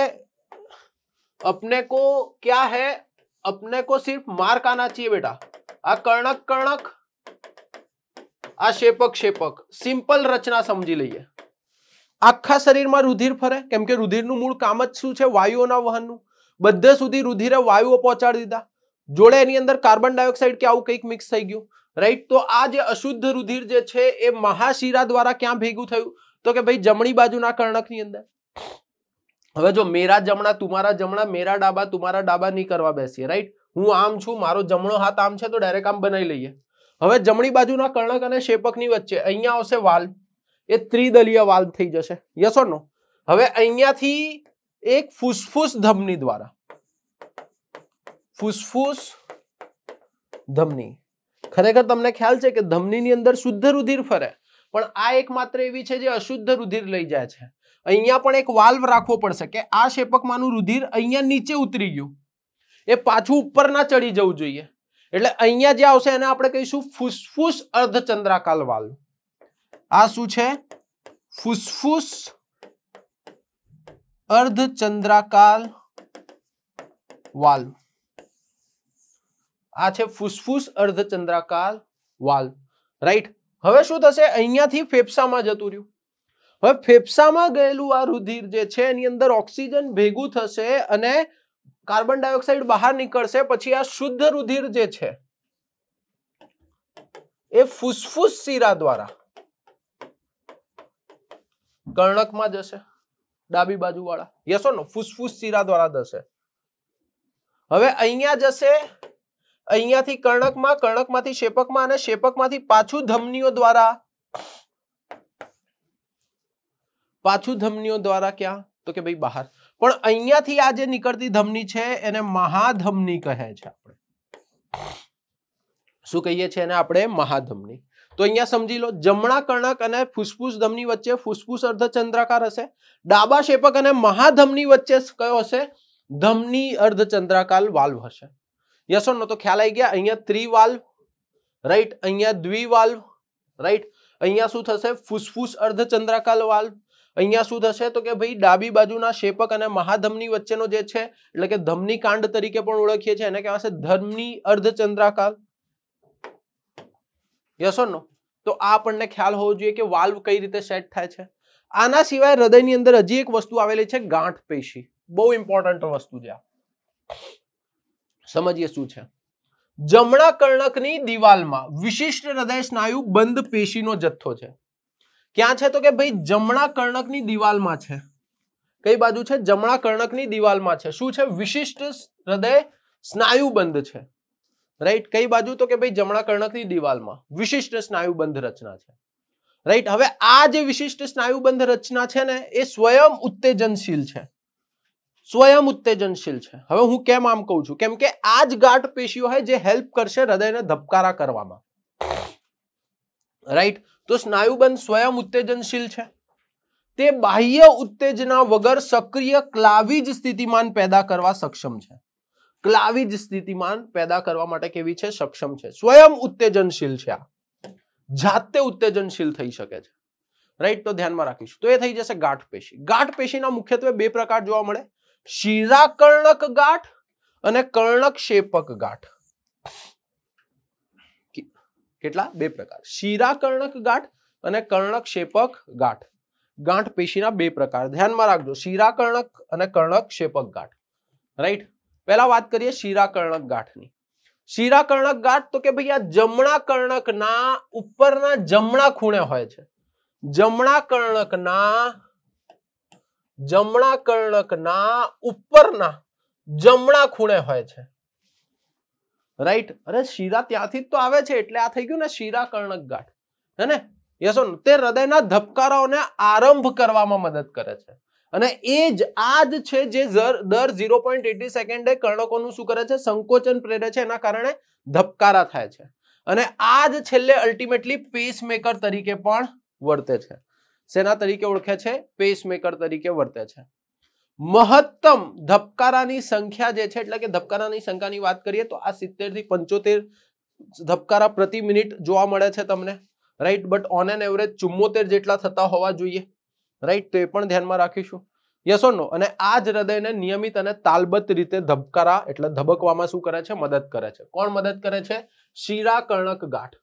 अपने को क्या है अपने को सिर्फ मार्क आना चाहिए बेटा। आ कर्णक कर्णक आ शेपक शेपक, सिंपल रचना समझी लीए। आखा शरीर में रुधिर फरे, केम के रुधिर नु मूल काम ज शू छे वायुओना वहननु, बधे सुधी रुधिरे वायुओ पहोंचाडी दीधा, जोड़े एनी अंदर कार्बन डायोक्साइड के आवु कंईक मिक्स थई गयुं राइट। तो आ जे अशुद्ध रुधिर जे छे ए महाशिरा द्वारा क्यां भेगुं थयुं तो के भाई जमणी बाजूना कर्णकनी अंदर। हवे जो मेरा जमणा तुम्हारा जमणा, मेरा डाबा तुम्हारा डाबा नहीं करवा बेसीए राइट। हूँ आम छू, मारो जमणो हाथ आम छे तो डायरेक्ट आम बनाई लईए। હવે જમણી બાજુના કર્ણક અને શેપકની વચ્ચે અહીંયા આવશે વાલ્વ, એ ત્રિદલીય વાલ્વ થઈ જશે. Yes or no? હવે અહીંયાથી એક ફૂસ્ફૂસ ધમની દ્વારા, ફૂસ્ફૂસ ધમની, ખરેખર તમને ખ્યાલ છે કે ધમનીની અંદર શુદ્ધ રુધિર ફરે, પણ આ એકમાત્ર એવી છે જે અશુદ્ધ રુધિર લઈ જાય છે. અહીંયા પણ એક વાલ્વ રાખવો પડશે કે આ શેપકમાંનું રુધિર અહીંયા નીચે ઉતરી ગયું, એ પાછું ઉપર ના ચડી જવું જોઈએ. એટલે અહીંયા જે આવશે એને આપણે કહીશું ફૂસ્ફૂસ અર્ધચંદ્રાકાર વાલ્વ. આ શું છે? ફૂસ્ફૂસ અર્ધચંદ્રાકાર વાલ્વ. આ છે ફૂસ્ફૂસ અર્ધચંદ્રાકાર વાલ્વ, રાઈટ. હવે શું થશે? અહીંયાથી ફેફસામાં જતું રહ્યું. હવે ફેફસામાં ગયેલું આ રુધિર જે છે એની અંદર ઓક્સિજન ભેગું થશે અને कार्बन डाइऑक्साइड बाहर निकलशे, पछी आ शुद्ध रुधिर जे छे ए फूस्फूस सीरा द्वारा कर्णक मां जशे, डाबी बाजू वाला. Yes or no? फूस्फूस सीरा द्वारा जशे. हवे अहींया जशे, अहींयाथी कर्णक मां, कर्णक मांथी शेपक मां अने शेपक मांथी पाछू धमनीओ द्वारा, पाछू धमनीओ द्वारा क्या तो के भाई बाहर. पण અહીંયાથી આ જે નીકળતી ધમની છે એને મહાધમની કહે છે આપણે. શું કહીએ છીએ એને આપણે? મહાધમની. તો અહીંયા સમજી લો જમણા કર્ણક અને ફૂસ્ફૂસ ધમની વચ્ચે ફૂસ્ફૂસ અર્ધચંદ્રાકાર હશે, ડાબા શેપક અને મહાધમની વચ્ચે કયો હશે? ધમની અર્ધચંદ્રાકાર વાલ્વ હશે. Yes or no? તો ખ્યાલ આવી ગયા. અહીંયા ત્રિવાલ્વ, રાઈટ. અહીંયા દ્વિવાલ્વ, રાઈટ. અહીંયા શું થશે? ફૂસ્ફૂસ અર્ધચંદ્રાકાર વાલ્વ. અહીંયા શું થશે? તો કે ભાઈ ડાબી બાજુના શેપક અને મહાધમની વચ્ચેનો જે છે એટલે કે ધમની કાંડ તરીકે પણ ઓળખીએ છીએ એને કહેવાશે ધમની અર્ધચંદ્રાકાર. Yes or no? તો આ આપણને ખ્યાલ હોવો જોઈએ કે વાલ્વ કઈ રીતે સેટ થાય છે. આના સિવાય હૃદયની અંદર હજી એક વસ્તુ આવેલી છે, ગાંઠ પેશી. બહુ ઇમ્પોર્ટન્ટ વસ્તુ છે. સમજીએ શું છે. જમણા કર્ણકની દિવાલમાં વિશિષ્ટ હૃદય સ્નાયુ બંધ પેશીનો જથ્થો છે. क्या है? तो के भाई जमणा कर्णक नी दीवाल मां छे. कई बाजू छे? जमणा कर्णक नी दीवाल मां छे. शुं छे? विशिष्ट हृदय स्नायु बंध छे, राइट. कई बाजू? तो के भाई जमणा कर्णक नी दीवाल मां विशिष्ट स्नायु बंध रचना छे, राइट. हवे आ जे विशिष्ट स्नायु बंध रचना छे ने ए स्वयं उत्तेजनशील छे, स्वयं उत्तेजनशील छे. हवे हूँ केम आम कहू छू? केम के आ ज गांठ पेशीओ है जे हेल्प करशे हृदयने धबकारा करवामां, राइट. तो स्नायुबंध स्वयं उत्तेजनशील है, ते बाह्य उत्तेजना वगर सक्रिय क्लावीज स्थितिमान पैदा करवा सक्षम है. क्लावीज स्थितिमान पैदा करवा माटे केवी छे? सक्षम है. स्वयं उत्तेजनशील है, जाते उत्तेजनशील थई शके छे, राइट. तो ध्यान में राखीशुं. तो ये थई जशे गांठ पेशी. गांठ पेशी ना मुख्यत्वे बे प्रकार जोवा मळे, शिराकर्णक गांठ अने कर्णक शेपक गांठ. કેટલા? બે પ્રકાર. શિરાકર્ણક ગાંઠ અને કર્ણક શેપક ગાંઠ. ગાંઠ પેશીના બે પ્રકાર ધ્યાનમાં રાખજો, શિરાકર્ણક અને કર્ણક શેપક ગાંઠ, રાઈટ. પહેલા વાત કરીએ શિરાકર્ણક ગાંઠની. શિરાકર્ણક ગાંઠ તો કે ભાઈ આ જમણા કર્ણકના ઉપરના જમણા ખૂણે હોય છે. જમણા કર્ણકના, જમણા કર્ણકના ઉપરના જમણા ખૂણે હોય છે, राइट. अरे शीरा त्याथी तो आवे छे एटले आ थई गयो ने शीरा कर्णक गांठ, है ने. Yes or no? ते हृदयना धबकाराओने आरंभ करवामां मदद करे छे अने ए ज आ ज छे जे दर ઝીરો પોઈન્ટ એંસી સેકન્ડે કર્ણકોનું શું કરે છે? સંકોચન પ્રેરે છે, એના કારણે ધબકારા થાય છે અને આ જ છેલ્લે અલ્ટિમેટલી પેસમેકર તરીકે પણ વર્તે છે. સેના તરીકે ઓળખે છે? પેસમેકર તરીકે વર્તે છે. મહત્તમ ધબકારાની સંખ્યા જે છે એટલે કે ધબકારાની સંખ્યાની વાત કરીએ તો આ સિત્તેર થી પંચોતેર ધબકારા પ્રતિ મિનિટ જોવા મળે છે તમને, right. But on an average ચુમ્મોતેર જેટલા થતા હોવા જોઈએ, રાઈટ. તો એ પણ ધ્યાનમાં રાખીશું. Yes or no? અને આ જ હૃદયને નિયમિત અને તાલબદ્ધ રીતે ધબકારા એટલે ધબકવામાં શું કરે છે? મદદ કરે છે. કોણ મદદ કરે છે? શિરાકર્ણક ગાંઠ.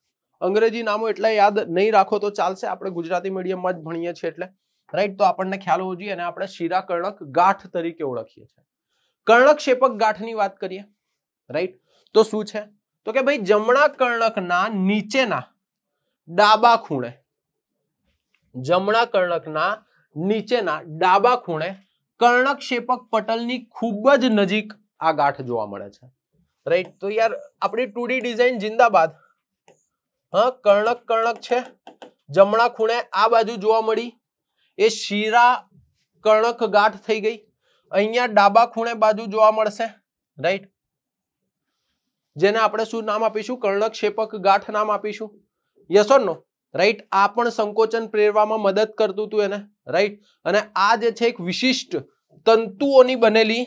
અંગ્રેજી નામો એટલે યાદ નહીં રાખો તો ચાલશે, આપણે ગુજરાતી મીડિયમમાં જ ભણીએ છીએ એટલે, राइट. तो आपने ख्याल हो जी आप शिराकर्णक गांठ तरीके ओळखीए छे. कर्णक शेपक गांठनी वात करिए, राइट. तो शुं छे? तो के भाई जमणा कर्णकना नीचेना डाबा खूणे, जमणा कर्णकना नीचेना डाबा खूणे कर्णक शेपक पटलनी खूब ज नजीक आ गांठ जोवा मळे छे, राइट. तो यार अपनी टू डी डिजाइन जिंदाबाद. हाँ कर्णक कर्णक है जमणा खूणे आ बाजू जोवा मळी ए शीरा कर्णक गांठ थई गई अहींया डाबा खूणे बाजू जोवा मळशे राइट जेने आपणे शुं नाम आपीशुं कर्णक क्षेपक गांठ नाम आपीशुं यस ओर नो राइट आ पण संकोचन प्रेरवामां मदद करतुं हतुं एने राइट अने आ जे छे एक विशिष्ट तंतुओनी बनेली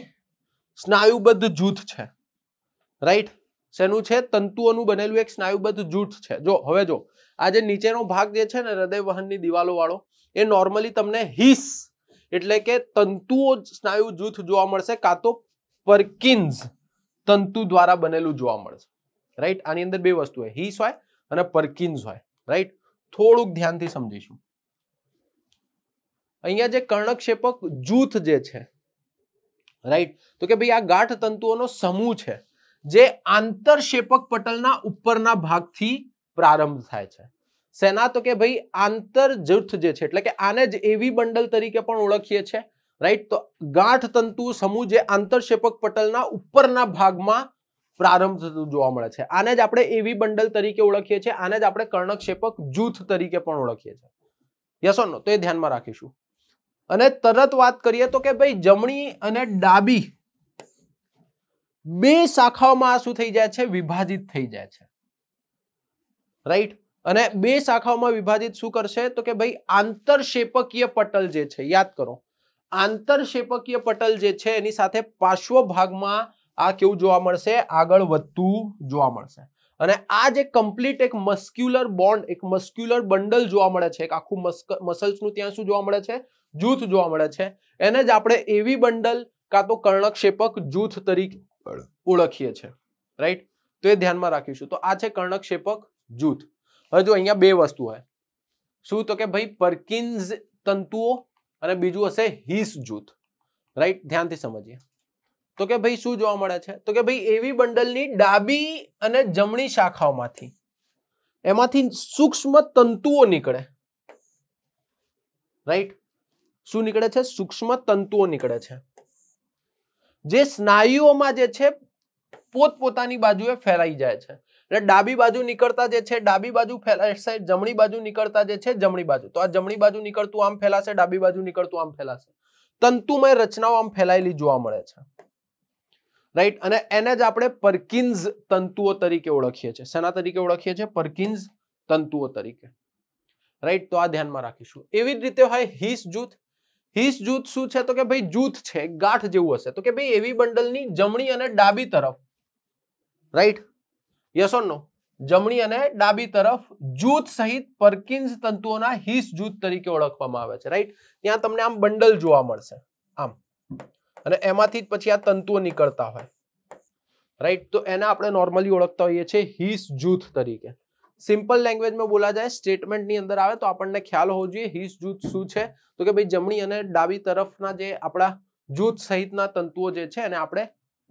स्नायुबद्ध जूथ है राइट शेनु छे तंतुओनुं बनेलुं एक स्नायुबद्ध जूथ है जो हवे जो आज नीचेनो भाग जे छे ने हृदय वहननी दीवालो वाळो ए नॉर्मली तमने हिस एटले के तंतुओ स्नायु जूथ जोवा मळशे का तो पर्किन्स तंतु द्वारा बनेलुं जोवा मळशे राइट आनी अंदर बे वस्तु है हिस होय अने पर्किन्स होय राइट थोड़ुं ध्यानथी समजीशुं अहींया जे कर्णकक्षेपक जूथ जे छे राइट तो के भाई आ गांठ तंतुओनो समूह छे जे आंतरक्षेपक पटलना उपरना भागथी प्रारंभ थाय छे सेना तो के भाई आंतर जूथ जे छे एटले के आने ज एवी बंडल तरीके पण ओळखीए छे राइट तो गांठ तंतु समूह जे आंतरक्षेपक पटलना उपरना भागमां प्रारंभ थतो जोवा मळे छे आने ज आपणे एवी बंडल तरीके ओळखीए छे आने ज आपणे कर्णकक्षेपक जूथ तरीके पण ओळखीए छे यस ओर नो तो ए ध्यानमां राखीशुं अने तरत बात करिए तो के भाई जमणी अने डाबी बे शाखाओमां आ शुं थई जाय छे विभाजित थई जाय छे राइट अने बे शाखाओमां विभाजित शुं करशे तो के भाई आंतरक्षेपकीय पटल जे छे याद करो आंतरक्षेपकीय पटल जे छे एनी साथे पार्श्व भागमां आ केवुं जोवा मळशे आगळ वधतुं जोवा मळशे अने आ जे कम्प्लीट एक मस्क्युलर बॉन्ड एक मस्क्युलर बंडल जोवा मळे छे एक आखुं मसल्सनुं त्यां शुं जोवा मळे छे जूथ जोवा मळे छे एने ज आपणे एवी बंडल का तो कर्णकक्षेपक जूथ तरीके ओळखीए छे राइट तो ए ध्यानमां राखीशुं तो आ छे कर्णकक्षेपक जूथ हवे जो अहींया बे वस्तु है शुं तो के भाई पर्किन्स तंतुओ अने बीजुं हशे हिस जूथ राइट ध्यानथी समजीए तो के भाई शुं जोवा मळे छे तो के भाई एवी बंडलनी डाबी अने जमणी शाखाओमांथी एमांथी सूक्ष्म तंतुओ निकळे राइट शुं निकळे छे सूक्ष्म तंतुओ निकळे छे जे स्नायुओमां जे छे पोतपोतानी बाजुए फैलाई जाय छे એટલે ડાબી बाजू निकलता जे छे डाबी बाजू फैलाशे जमणी बाजू निकलता जे छे जमणी बाजू तो आ जमणी बाजू निकळતું આમ ફેલાશે ડાબી बाजू निकळતું આમ ફેલાશે તંતુમય રચનાઓ આમ ફેલાયેલી જોવા મળે છે રાઈટ અને એને જ આપણે પર્કિન્સ તંતુઓ તરીકે ઓળખીએ છીએ સેના તરીકે ઓળખીએ છીએ પર્કિન્સ તંતુઓ તરીકે રાઈટ તો આ ધ્યાનમાં રાખીશું એવી જ રીતે હોય હિસ જૂથ हिस जूथ शू है तो के भाई जूथ है गांठ जेवुं हशे तो के भाई एवी बंडलनी जमणी अने डाबी तरफ राइट यस ओर नो जमणी अने डाबी तरफ जूथ सहित पर्किन्स तंतुओना हिस जूथ तरीके ओळखवामां आवे छे राइट त्यां तमने आम बंडल जोवा मळशे आम अने एमांथी ज पछी आ तंतुओ निकळता होय राइट तो एने आपणे नॉर्मली ओळखता होईए छे हिस जूथ तरीके सिंपल लैंग्वेज में बोला जाए स्टेटमेंट नी अंदर आवे तो आपने ख्याल हो जाए हिस जूथ शू है तो के भाई जमणी अने डाबी तरफ ना जे आपड़ा जूथ सहित ना तंतुओ जे छे ने आपने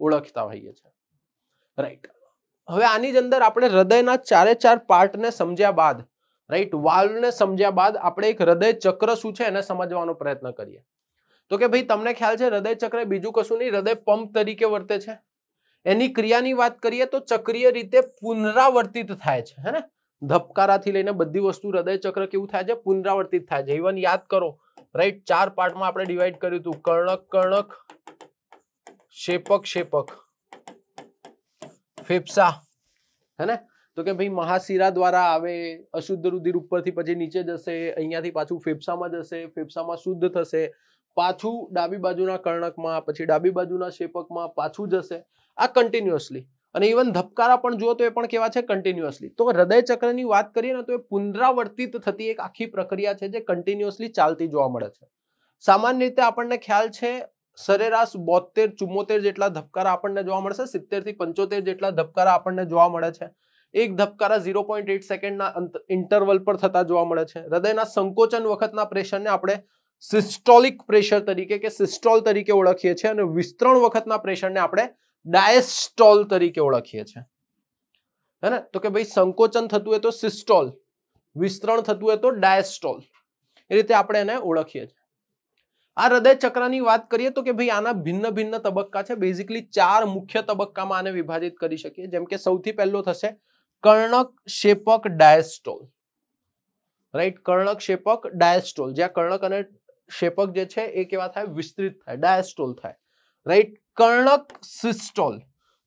ओळखता होईए छे राइट हवे आनी ज अंदर आपने हृदय ना चारे चार पार्ट ने समझ्या बाद राइट वाल्व ने समझ्या बाद आपने एक हृदय चक्र शू है एने समझवानो प्रयत्न करिए तो के भाई तमने ख्याल है हृदय चक्र बीजू कशुं नहीं हृदय पंप तरीके वर्ते छे एनी क्रियानी वात करिए तो चक्रीय रीते पुनरावर्तित थाय छे है ना धबकारा थी लईने बधी वस्तु हृदय चक्र केवुं थाय छे पुनरावर्तित थाय छे इवन याद करो राइट चार पार्ट में आपणे डिवाइड कर्युं हतुं कर्णक कर्णक क्षेपक क्षेपक फेफसा है ना तो के भाई महाशिरा द्वारा आवे अशुद्ध रुधिर उपरथी पछी नीचे जशे अहींयाथी पाछुं फेफसामां जशे फेफसामां शुद्ध थशे पाछू डाबी बाजुना कर्णकमां पछी डाबी बाजुना क्षेपकमां पाछू जशे आ कंटीन्युअसली अने इवन धबकारा पण जुओ तो ए पण केवा छे कंटीन्युअसली तो हृदय चक्रनी वात करीए ने तो ए पुनरावर्तित थती एक आखी प्रक्रिया छे जे कंटीन्युअसली चालती जोवा मळे छे सामान्य रीते आपणने ख्याल छे सरेराश बोतेर चुम्मोतेर जेटला धबकारा आपणने जोवा मळे छे सित्तेर थी पंचोतेर जेटला धबकारा आपणने जोवा मळे छे एक धबकारा zero point eight second interval पर थता जोवा मळे छे हृदयना संकोचन वखतना प्रेशरने आपणे सिस्टोलिक प्रेशर तरीके के सिस्टोल तरीके ओळखीए छे अने विस्तरण वखतना प्रेशरने आपणे डायस्टोल तरीके ओळखीए छे है ना तो के भाई संकोचन थतुं होय तो सिस्टोल विस्तरण थतुं होय तो डायस्टोल ए रीते आपणे एने ओळखीए छे आ हृदय चक्रनी वात करीए तो के भाई आना भिन्न भिन्न तबक्का छे बेसिकली चार मुख्य तबक्कामां आने विभाजित करी शकीए जेम के सौथी पहेलो थशे कर्णक शेपक डायस्टोल राइट कर्णक शेपक डायस्टोल ज्यां कर्णक अने शेपक जे छे ए केवा थाय विस्तृत थाय डायस्टोल थाय राइट कर्णक सिस्टोल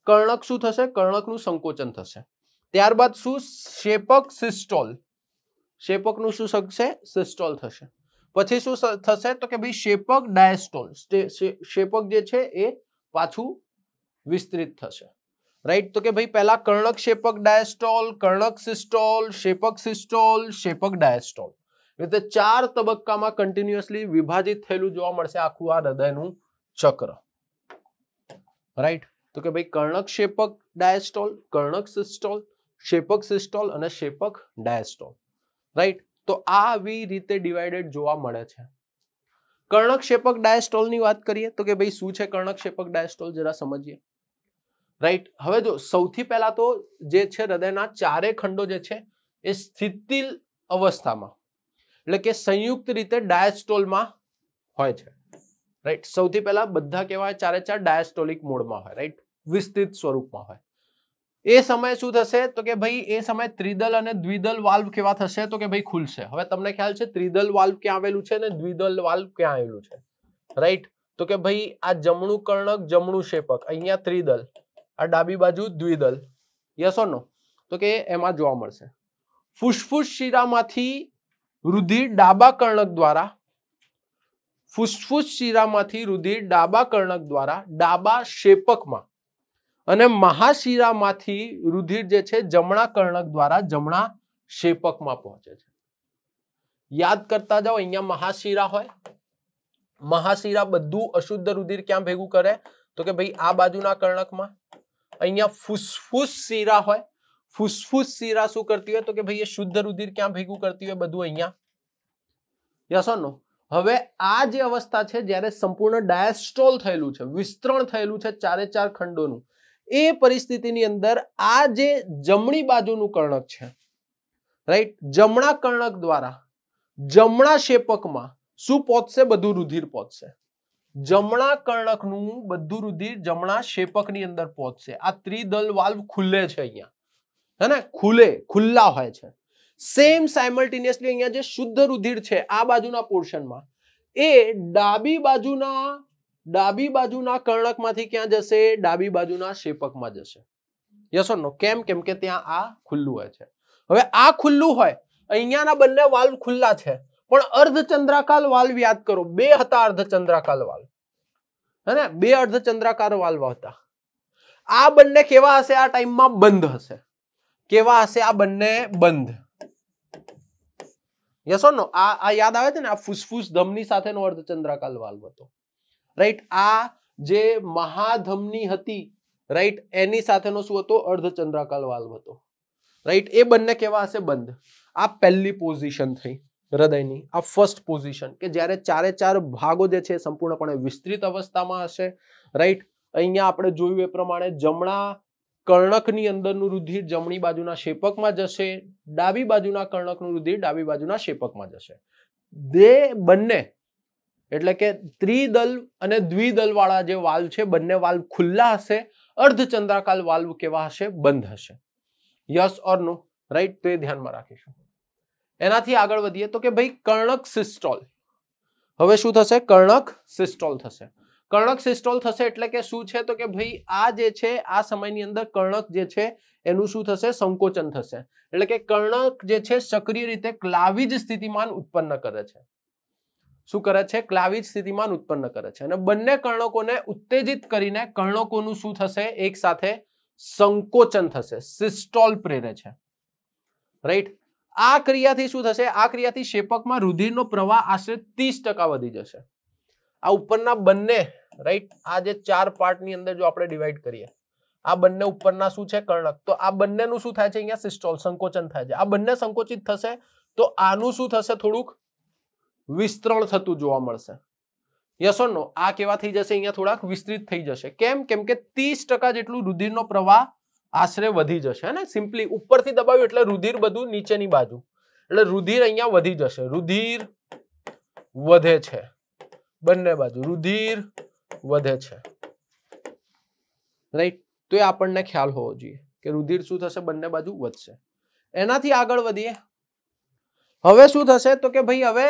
कर्णक शुं थशे कर्णकनुं संकोचन थशे त्यारबाद शुं शेपक सिस्टोल शेपकनुं शुं थशे सिस्टोल थशे पछी शुं थशे तो के भाई शेपक डायस्टोल शेपक जे छे ए पाछुं विस्तृत थशे राइट तो के भाई पहला कर्णक शेपक डायस्टोल कर्णक सिस्टोल शेपक सिस्टोल शेपक डायस्टोल એટલે ચાર તબક્કામાં કન્ટિન્યુઅસલી વિભાજિત થયેલું જોવા મળશે આખું આ હૃદયનું ચક્ર રાઈટ તો કે ભાઈ કર્ણક શેપક ડાયસ્ટોલ કર્ણક સિસ્ટોલ શેપક સિસ્ટોલ અને શેપક ડાયસ્ટોલ રાઈટ તો આ આવી રીતે ડિવાઇડેડ જોવા મળે છે કર્ણક શેપક ડાયસ્ટોલની વાત કરીએ તો કે ભાઈ શું છે કર્ણક શેપક ડાયસ્ટોલ જરા સમજીએ राइट हवे जो સૌથી પહેલા તો જે છે હૃદયના ચારે ખંડો જે છે એ સ્થિતિલ અવસ્થામાં એટલે કે સંયુક્ત રીતે ડાયસ્ટોલમાં હોય છે રાઈટ સૌથી પહેલા બધા કહેવાય ચારે ચાર ડાયસ્ટોલિક મોડમાં હોય રાઈટ વિસ્તૃત સ્વરૂપમાં હોય એ સમય શું થશે તો કે ભાઈ એ સમય ત્રિદલ અને દ્વિદલ વાલ્વ કેવા થશે તો કે ભાઈ ખુલશે હવે તમને ખ્યાલ છે ત્રિદલ વાલ્વ ક્યાં આવેલું છે અને દ્વિદલ વાલ્વ ક્યાં આવેલું છે રાઈટ તો કે ભાઈ આ જમણું કર્ણક જમણું શેપક અહીંયા ત્રિદલ आ डाबी बाजू द्विदल यस और नो तो के एमा जोवा मळशे फुस्फुस शिरामांथी रुधिर डाबा कर्णक द्वारा फुस्फुस शिरामांथी रुधिर डाबा कर्णक द्वारा डाबा शेपकमां अने महाशिरामांथी रुधिर जे छे जमणा कर्णक द्वारा जमणा शेपकमां पहोंचे छे याद करता जाओ अहींया महाशिरा होय महाशिरा बधुं अशुद्ध रुधिर क्यां भेगुं करे तो के भाई आ बाजूना कर्णकमां અહીંયા ફુસ્ફુસ શીરા હોય ફુસ્ફુસ શીરા શું કરતી હોય તો કે ભાઈ એ શુદ્ધ રુધિર ક્યાં ભેગું કરતી હોય બધું અહીંયા યસ ઓર નો હવે આ જે અવસ્થા છે જ્યારે સંપૂર્ણ ડાયસ્ટોલ થયેલું છે વિસ્તરણ થયેલું છે ચારે ચાર ખંડોનું એ પરિસ્થિતિની અંદર આ જે જમણી બાજુનું કર્ણક છે રાઈટ જમણા કર્ણક દ્વારા જમણા શેપકમાં શું પહોંચશે બધું રુધિર પહોંચશે जमणा कर्णक नु बधु रुधिर जमणा शेपक नी अंदर पहुंचे आ त्रिदल वाल्व खुले छे अहींया है ना खुले खुल्ला होय छे सेम साइमल्टेनियसली अहींया जे शुद्ध रुधिर छे आ बाजुना पोर्शन मां ए डाबी बाजुना डाबी बाजुना कर्णक मांथी क्या जशे डाबी बाजुना शेपक मां जशे यस और नो केम केम के त्यां आ खुल्लू होय छे हवे आ खुल्लू होय अहींयाना बंने वाल्व खुल्ला छे पण अर्धचंद्राकार वाल्व याद करो बे हता अर्धचंद्राकार वाल्व है ना बे अर्धचंद्राकार वाल्व हता आ बन्ने केवा हशे आ टाइम में बंद हशे केवा हशे आ बन्ने बंद यस और नो आ आ याद आवे छे ने आ फुस्फुस धमनी साथेनो अर्धचंद्राकार वाल्व हतो राइट आ जे महाधमनी हती राइट एनी साथेनो शुं हतो अर्धचंद्राकार वाल्व हतो राइट ए बन्ने केवा हशे बंद आ पहली पोजिशन थई हृदयनी आ फर्स्ट पोजिशन के ज्यारे चारे चार भागो जे छे संपूर्णपणे विस्तृत अवस्थामां हशे राइट अहींया आपणे जोयुं ए प्रमाणे जमणा कर्णकनी अंदरनुं रुधिर जमणी बाजुना शेपकमां जशे डाबी बाजुना कर्णकनुं रुधिर डाबी बाजुना शेपकमां जशे दे बन्ने एटले के त्रिदल अने द्विदल वाळा जे वाल्व छे बन्ने वाल्व खुल्ला हशे अर्धचंद्राकार वाल्व केवा हशे बंद हशे यस और नो राइट तो ए ध्यानमां राखीशुं एनाथी आगळ वधीए तो के भाई कर्णक सिस्टोल हवे शुं थशे कर्णक सिस्टोल थशे कर्णक सिस्टोल थशे एटले के शुं छे तो के भाई आ जे छे आ समयनी अंदर कर्णक जे छे एनुं शुं थशे संकोचन थशे एटले के कर्णक जे छे सक्रिय रीते क्लाविज स्थितिमान उत्पन्न करे छे शुं करे छे क्लाविज स्थितिमान उत्पन्न करे छे अने बंने कर्णकोने उत्तेजित करीने कर्णकोनुं शुं थशे एक साथे संकोचन थशे सिस्टोल प्रेरे छे राइट आ क्रियाथी शुं थशे आ क्रियाथी शेपकमां रुधिरनो प्रवाह आशरे तीस टका वधी जशे आ उपरना बन्ने राइट आ जे चार पार्टनी अंदर जो आपणे डिवाइड करीए आ बन्ने उपरना शुं छे कर्णक तो आ बन्नेनुं शुं थाय छे अहींया सिस्टोल संकोचन थाय छे आ बन्ने संकोचित थशे तो आनुं शुं थशे थोडुंक विस्तरण थतुं जोवा मळशे यस ओर नो आ केवा थई जशे अहींया थोडाक विस्तृत थई जशे केम केम के तीस टका जेटलुं रुधिरनो प्रवाह आश्रे वधी जशे ने सिंपली ऊपर थी दबाव्यु एटले रुधिर बधु नीचेनी बाजू एटले रुधिर अहींया वधी जशे रुधिर वधे छे बन्ने बाजू रुधिर वधे छे राइट तो ये आपणने ख्याल होवो जोईए। કે રુધિર શું થશે બંને બાજુ વધશે. એનાથી આગળ વધીએ. હવે શું થશે તો કે ભાઈ હવે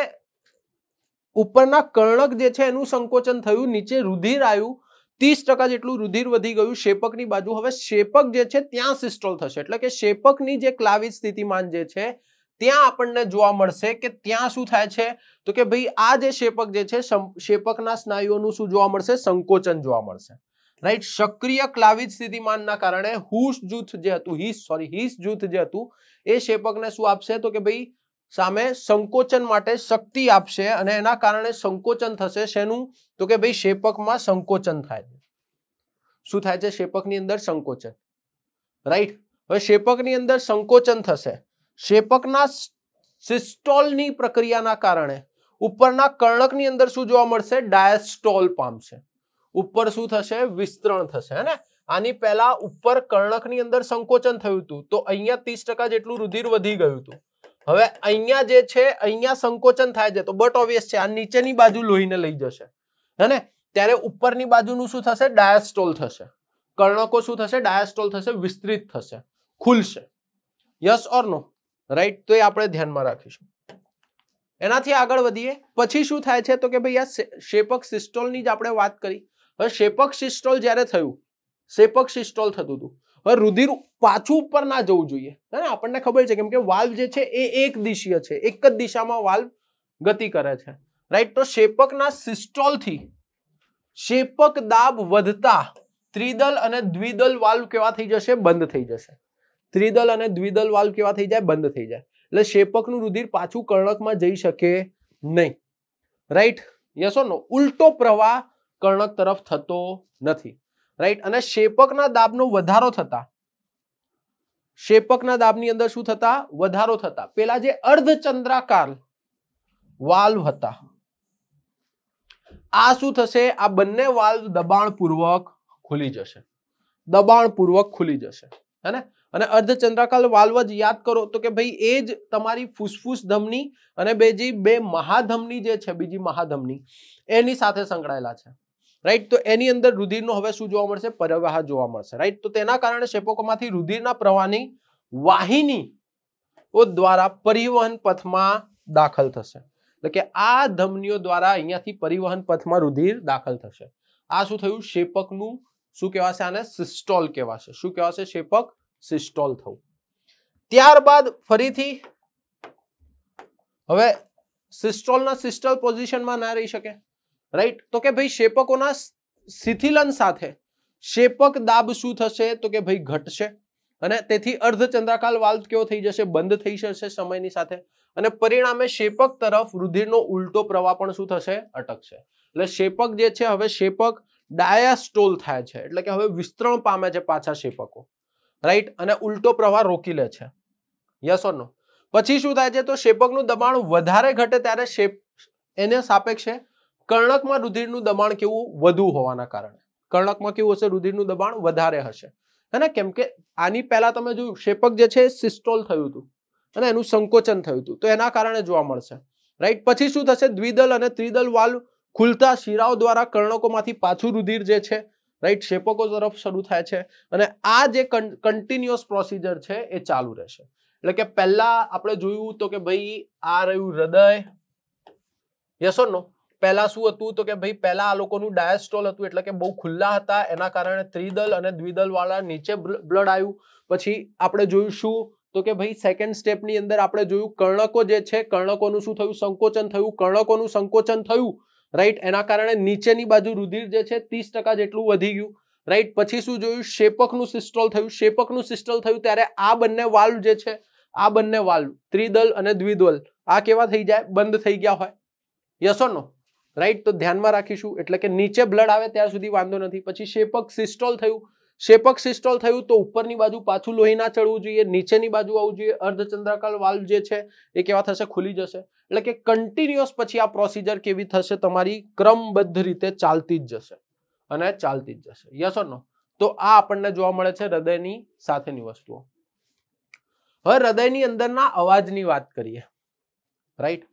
ઉપરના કર્ણક જે છે એનું સંકોચન થયું, નીચે રુધિર આવ્યું, ત્રીસ ટકા જેટલું રુધિર વધી ગયું શેપકની બાજુ. હવે શેપક જે છે ત્યાં સિસ્ટોલ થશે, એટલે કે શેપકની જે ક્લાવિત સ્થિતિમાન જે છે ત્યાં આપણને જોવા મળશે કે ત્યાં શું થાય છે તો કે ભાઈ આ જે શેપક જે છે શેપકના સ્નાયુઓનું શું જોવા મળશે, સંકોચન જોવા મળશે. રાઈટ, સક્રિય ક્લાવિત સ્થિતિમાનના કારણે હુસ જૂથ જે હતું હિસ સોરી હિસ જૂથ જે હતું એ શેપકને શું આપશે તો કે ભાઈ સામે સંકોચન માટે શક્તિ આપશે અને એના કારણે સંકોચન થશે. શેનું તો કે ભાઈ શેપકમાં સંકોચન થાય છે. શું થાય છે શેપકની અંદર સંકોચન. રાઈટ, હવે શેપકની અંદર સંકોચન થશે. શેપકના સિસ્ટોલની પ્રક્રિયાના કારણે ઉપરના કર્ણકની અંદર શું જોવા મળશે, ડાયસ્ટોલ પામશે. ઉપર શું થશે, વિસ્તરણ થશે. હે ને, આની પહેલા ઉપર કર્ણકની અંદર સંકોચન થયું હતું તો અહીંયા ત્રીસ ટકા જેટલું રુધિર વધી ગયું હતું. હવે અહીંયા જે છે અહીંયા સંકોચન થાય છે તો બટ ઓબ્વિયસ છે આ નીચેની બાજુ લોહીને લઈ જશે. હે ને, ત્યારે ઉપરની બાજુનું શું થશે, ડાયસ્ટોલ થશે. કર્ણકો શું થશે, ડાયસ્ટોલ થશે, વિસ્તૃત થશે, ખુલશે. Yes or no? રાઈટ, તો એ આપણે ધ્યાનમાં રાખીશું. એનાથી આગળ વધીએ. પછી શું થાય છે તો કે ભાઈ આ શેપક સિસ્ટોલની જ આપણે વાત કરી. હવે શેપક સિસ્ટોલ જ્યારે થયું, શેપક સિસ્ટોલ થતું હતું, હવે રુધિર પાછું ઉપર ના જવું જોઈએ. હે ને, આપણને ખબર છે કેમ કે વાલ્વ જે છે એ એક દિશીય છે, એક જ દિશામાં વાલ્વ ગતિ કરે છે. રાઈટ, તો શેપકના સિસ્ટોલથી શેપક દાબ વધતા ત્રિદલ અને દ્વિદલ વાલ્વ કેવા થઈ જશે, બંધ થઈ જશે. ત્રિદલ અને દ્વિદલ વાલ્વ કેવા થઈ જાય, બંધ થઈ જાય. એટલે શેપકનું રુધિર પાછું કર્ણકમાં જઈ શકે નહીં. Right, yes or no? ઉલટો પ્રવાહ કર્ણક તરફ થતો નથી. રાઈટ, અને શેપકના દાબનો વધારો થતા, શેપકના દાબની અંદર શું થતા, વધારો થતા, પેલા જે અર્ધચંદ્રાકાર વાલ્વ હતા આ શું થશે, આ બંને વાલ્વ દબાણપૂર્વક ખુલી જશે, દબાણપૂર્વક ખુલી જશે. હે ને, અને અર્ધચંદ્રાકાર વાલ્વ જ યાદ કરો તો કે ભાઈ એ જ તમારી ફૂસ્ફૂસ ધમની અને બીજી બે મહાધમની જે છે, બીજી મહાધમની એની સાથે સંકળાયેલા છે. રાઈટ, તો એની અંદર રુધિરનો હવે શું જોવા મળશે, પ્રવાહ જોવા મળશે. રાઈટ, તો તેના કારણે શેપકોમાંથી રુધિરના પ્રવાહની વાહિનીઓ દ્વારા પરિવહન પથમાં દાખલ થશે. એટલે કે આ ધમનીઓ દ્વારા અહીંયાથી પરિવહન પથમાં રુધિર દાખલ થશે. આ શું થયું, શેપકનું શું કહેવાશે, આને સિસ્ટોલ કહેવાશે. શું કહેવાશે, શેપક સિસ્ટોલ થવું. ત્યારબાદ ફરીથી હવે સિસ્ટોલના સિસ્ટલ પોઝિશનમાં ના રહી શકે. રાઈટ, તો કે ભાઈ શેપકોના શિથિલન સાથે શેપક દાબ શું થશે તો કે ભાઈ ઘટશે અને તેથી અર્ધચંદ્રાકાર વાલ્વ કેવો થઈ જશે, બંધ થઈ જશે સમયની સાથે, અને પરિણામે શેપક તરફ રુધિરનો ઉલટો પ્રવાહ પણ શું થશે, અટકશે. એટલે શેપક જે છે હવે શેપક ડાયાસ્ટોલ થાય છે, એટલે કે હવે વિસ્તરણ પામે છે પાછા શેપકો. રાઈટ, અને ઉલટો પ્રવાહ રોકી લે છે. Yes or no? પછી શું થાય છે તો શેપકનું દબાણ વધારે ઘટે ત્યારે શેપ એને સાપેક્ષે કર્ણકમાં રુધિરનું દબાણ કેવું, વધુ હોવાના કારણે કર્ણકમાં કેવું હશે, રુધિરનું દબાણ વધારે હશે. હે ને, કેમ કે આની પહેલા તમે જોયું શેપક જે છે સિસ્ટોલ થયું હતું અને એનું સંકોચન થયું હતું તો એના કારણે જોવા મળશે. રાઈટ, પછી શું થશે, દ્વિદલ અને ત્રિદલ વાલ્વ ખુલતા શિરાઓ દ્વારા કર્ણકોમાંથી પાછું રુધિર જે છે રાઈટ શેપકો તરફ શરૂ થાય છે અને આ જે કન્ટિન્યુઅસ પ્રોસિજર છે એ ચાલુ રહેશે. એટલે કે પહેલા આપણે જોયું તો કે ભાઈ આ રહ્યું હૃદય. Yes or no? પહેલા શું હતું તો કે ભાઈ પહેલા આ લોકોનું ડાયસ્ટોલ હતું એટલે કે બહુ ખુલ્લા હતા, એના કારણે ત્રિદલ અને દ્વિદલ વાળા નીચે બ્લડ આવ્યું. પછી આપણે જોયું શું તો કે ભાઈ સેકન્ડ સ્ટેપની અંદર આપણે જોયું કર્ણકો જે છે કર્ણકોનું શું થયું, સંકોચન થયું. કર્ણકોનું સંકોચન થયું રાઈટ, એના કારણે નીચેની બાજુ રુધિર જે છે ત્રીસ ટકા જેટલું વધી ગયું. રાઈટ, પછી શું જોયું, શેપકનું સિસ્ટોલ થયું. શેપકનું સિસ્ટોલ થયું ત્યારે આ બંને વાલ્વ જે છે આ બંને વાલ્વ ત્રિદલ અને દ્વિદલ આ કેવા થઈ જાય, બંધ થઈ ગયા હોય. Yes or no? રાઈટ, તો ધ્યાનમાં રાખીશું. એટલે કે નીચે બ્લડ આવે ત્યાં સુધી વાંધો નથી. પછી શેપક સિસ્ટોલ થયું. શેપક સિસ્ટોલ થયું તો ઉપરની બાજુ પાછું લોહી ના ચડવું જોઈએ, નીચેની બાજુ આવવું જોઈએ. અર્ધચંદ્રાકાર વાલ્વ જે છે એ કેવા થશે, ખુલી જશે. એટલે કે કન્ટિન્યુઅસ પછી આ પ્રોસિજર કેવી થશે, તમારી ક્રમબદ્ધ રીતે ચાલતી જ જશે અને ચાલતી જ જશે. Yes or no? તો આ આપણને જોવા મળે છે હૃદયની સાથેની વસ્તુઓ. હવે હૃદયની અંદરના અવાજની વાત કરીએ. Right,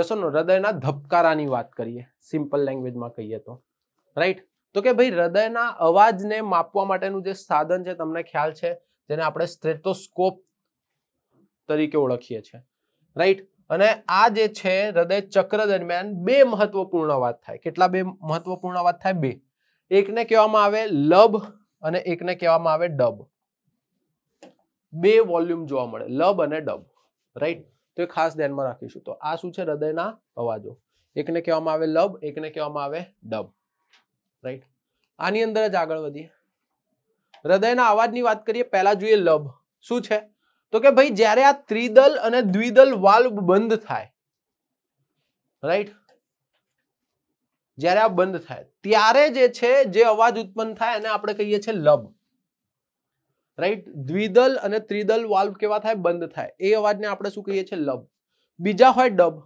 yes or no? હૃદયના ધબકારાની વાત કરીએ, સિમ્પલ લેંગ્વેજમાં કહીએ તો. રાઈટ, તો કે ભાઈ હૃદયના અવાજને માપવા માટેનું જે સાધન છે તમને ખ્યાલ છે જેને આપણે સ્ટેથોસ્કોપ તરીકે ઓળખીએ છીએ, રાઈટ। અને આ જે છે હૃદય ચક્ર દરમિયાન બે મહત્વપૂર્ણ વાત થાય। કેટલા બે મહત્વપૂર્ણ વાત થાય? બે। એકને કહેવામાં આવે લબ અને એકને કહેવામાં આવે ડબ। બે વોલ્યુમ જોવા મળે, લબ અને ડબ, રાઈટ। તો એ ખાસ ધ્યાનમાં રાખીશું। તો આ શું છે? હૃદયના અવાજો। એકને કહેવામાં આવે લબ, એકને કહેવામાં આવે ડબ, રાઈટ। આની અંદર જ આગળ વધીએ, હૃદયના અવાજની વાત કરીએ। પહેલા જોઈએ લબ। શું છે તો કે ભાઈ જ્યારે આ ત્રિદલ અને દ્વિદલ વાલ્વ બંધ થાય, રાઈટ, જ્યારે આ બંધ થાય ત્યારે જે છે જે અવાજ ઉત્પન્ન થાય એને આપણે કહીએ છીએ લબ, રાઈટ। દ્વિદલ અને ત્રિદલ વાલ્વ કેવા થાય? બંધ થાય, એ અવાજને આપણે શું કહીએ છીએ? લબ। બીજા હોય ડબ।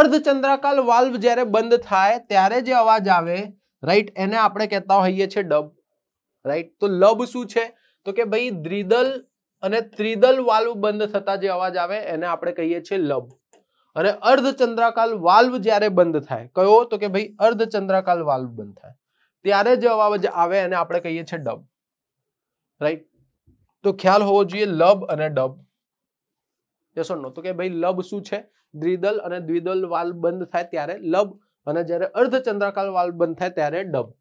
અર્ધચંદ્રાકાર વાલ્વ જ્યારે બંધ થાય ત્યારે જે અવાજ આવે, રાઈટ, એને આપણે કહેતા હોઈએ છીએ ડબ, રાઈટ। તો લબ શું છે તો કે ભાઈ દ્વિદલ અને ત્રિદલ વાલ્વ બંધ થતા જે અવાજ આવે એને આપણે કહીએ છીએ લબ। અને અર્ધચંદ્રાકાર વાલ્વ જ્યારે બંધ થાય, કયો તો કે ભાઈ અર્ધચંદ્રાકાર વાલ્વ બંધ થાય ત્યારે જે અવાજ આવે એને આપણે કહીએ છીએ ડબ, રાઈટ। તો ખ્યાલ હોવો જોઈએ લબ અને ડબ, યસ ઓર નો? તો કે ભાઈ લબ શું છે? દ્વિદલ અને દ્વિદલ વાલ્વ બંધ થાય ત્યારે લબ અને જ્યારે અર્ધચંદ્રાકાર વાલ્વ બંધ થાય ત્યારે ડબ,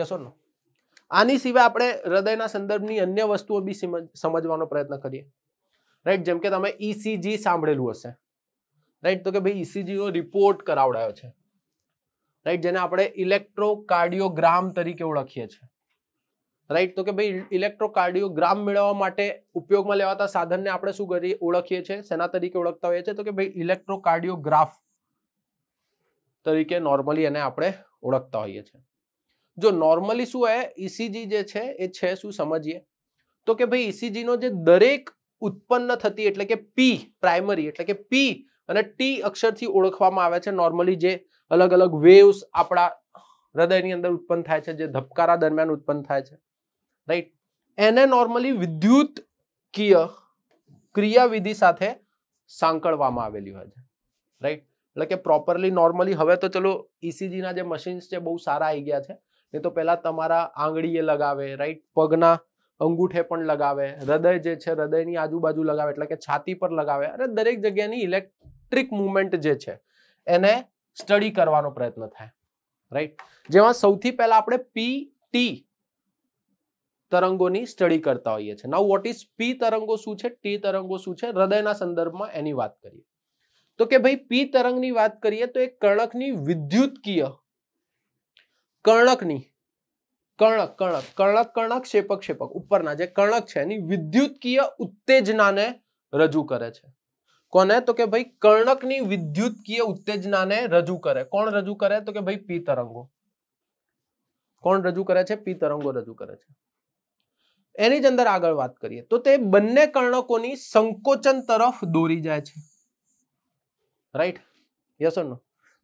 યસ ઓર નો? આની સિવાય આપણે હૃદયના સંદર્ભની અન્ય વસ્તુઓ બી સમજવાનો પ્રયત્ન કરીએ, રાઈટ। જેમ કે તમે ઈસીજી સાંભળેલું હશે, રાઈટ। તો કે ભાઈ ઈસીજી નો રિપોર્ટ કરાવડાયો છે, રાઈટ, જેને આપણે ઇલેક્ટ્રોકાર્ડિયોગ્રામ તરીકે ઓળખીએ છીએ, રાઈટ। તો કે ભાઈ ઇલેક્ટ્રોકાર્ડિયોગ્રામ મેળવવા માટે ઉપયોગમાં લેવાતા સાધનને આપણે શું કરી ઓળખીએ છીએ? સેના તરીકે ઓળખતા હોઈએ છીએ? તો કે ભાઈ ઇલેક્ટ્રોકાર્ડિયોગ્રાફ તરીકે નોર્મલી એને આપણે ઓળખતા હોઈએ છીએ। જો નોર્મલી શું હોય ઈસીજી જે છે એ છે શું સમજીએ તો કે ભાઈ ઈસીજી નો જે દરેક ઉત્પન્ન થતી એટલે કે પી પ્રાઇમરી એટલે કે પી અને ટી અક્ષરથી ઓળખવામાં આવે છે નોર્મલી, જે અલગ અલગ વેવ્સ આપણા હૃદયની અંદર ઉત્પન્ન થાય છે, જે ધબકારા દરમિયાન ઉત્પન્ન થાય છે, રાઈટ, એને નોર્મલી વિદ્યુત કિય ક્રિયાવિધિ સાથે સાંકળવામાં આવેલી હોય છે, રાઈટ। એટલે કે પ્રોપરલી નોર્મલી હવે તો ચલો ઈસીજી ના જે મશીન્સ છે બહુ સારા આવી ગયા છે, નહીં તો પહેલા તમારા આંગળીએ લગાવે, રાઈટ, પગના અંગૂઠે પણ લગાવે, હૃદય જે છે હૃદયની આજુબાજુ લગાવે એટલે કે છાતી પર લગાવે, અને દરેક જગ્યાની ઇલેક્ટ્રિક મુવમેન્ટ જે છે એને સ્ટડી કરવાનો પ્રયત્ન થાય, રાઈટ। જેમાં સૌથી પહેલા આપણે પી ટી તરંગોની સ્ટડી કરતા હોઈએ છીએ। નાઉ વોટ ઇઝ પી તરંગો શું છે, ટી તરંગો શું છે? હૃદયના સંદર્ભમાં એની વાત કરીએ તો કે ભાઈ પી તરંગની વાત કરીએ તો એ કર્ણકની વિદ્યુતકીય કર્ણકની કર્ણક કર્ણક કર્ણક કર્ણક શેપક શેપક ઉપરના જે કર્ણક છે એની વિદ્યુતકીય ઉત્તેજનાને રજૂ કરે છે। કોને? તો કે ભાઈ કર્ણકની વિદ્યુતકીય ઉત્તેજનાને રજૂ કરે। કોણ રજૂ કરે? તો કે ભાઈ પી તરંગો। કોણ રજૂ કરે છે? પી તરંગો રજૂ કરે છે। એની જ અંદર આગળ વાત કરીએ તો તે બંને કર્ણકોની સંકોચન તરફ દોરી જાય છે, રાઈટ, યસ ઓર નો?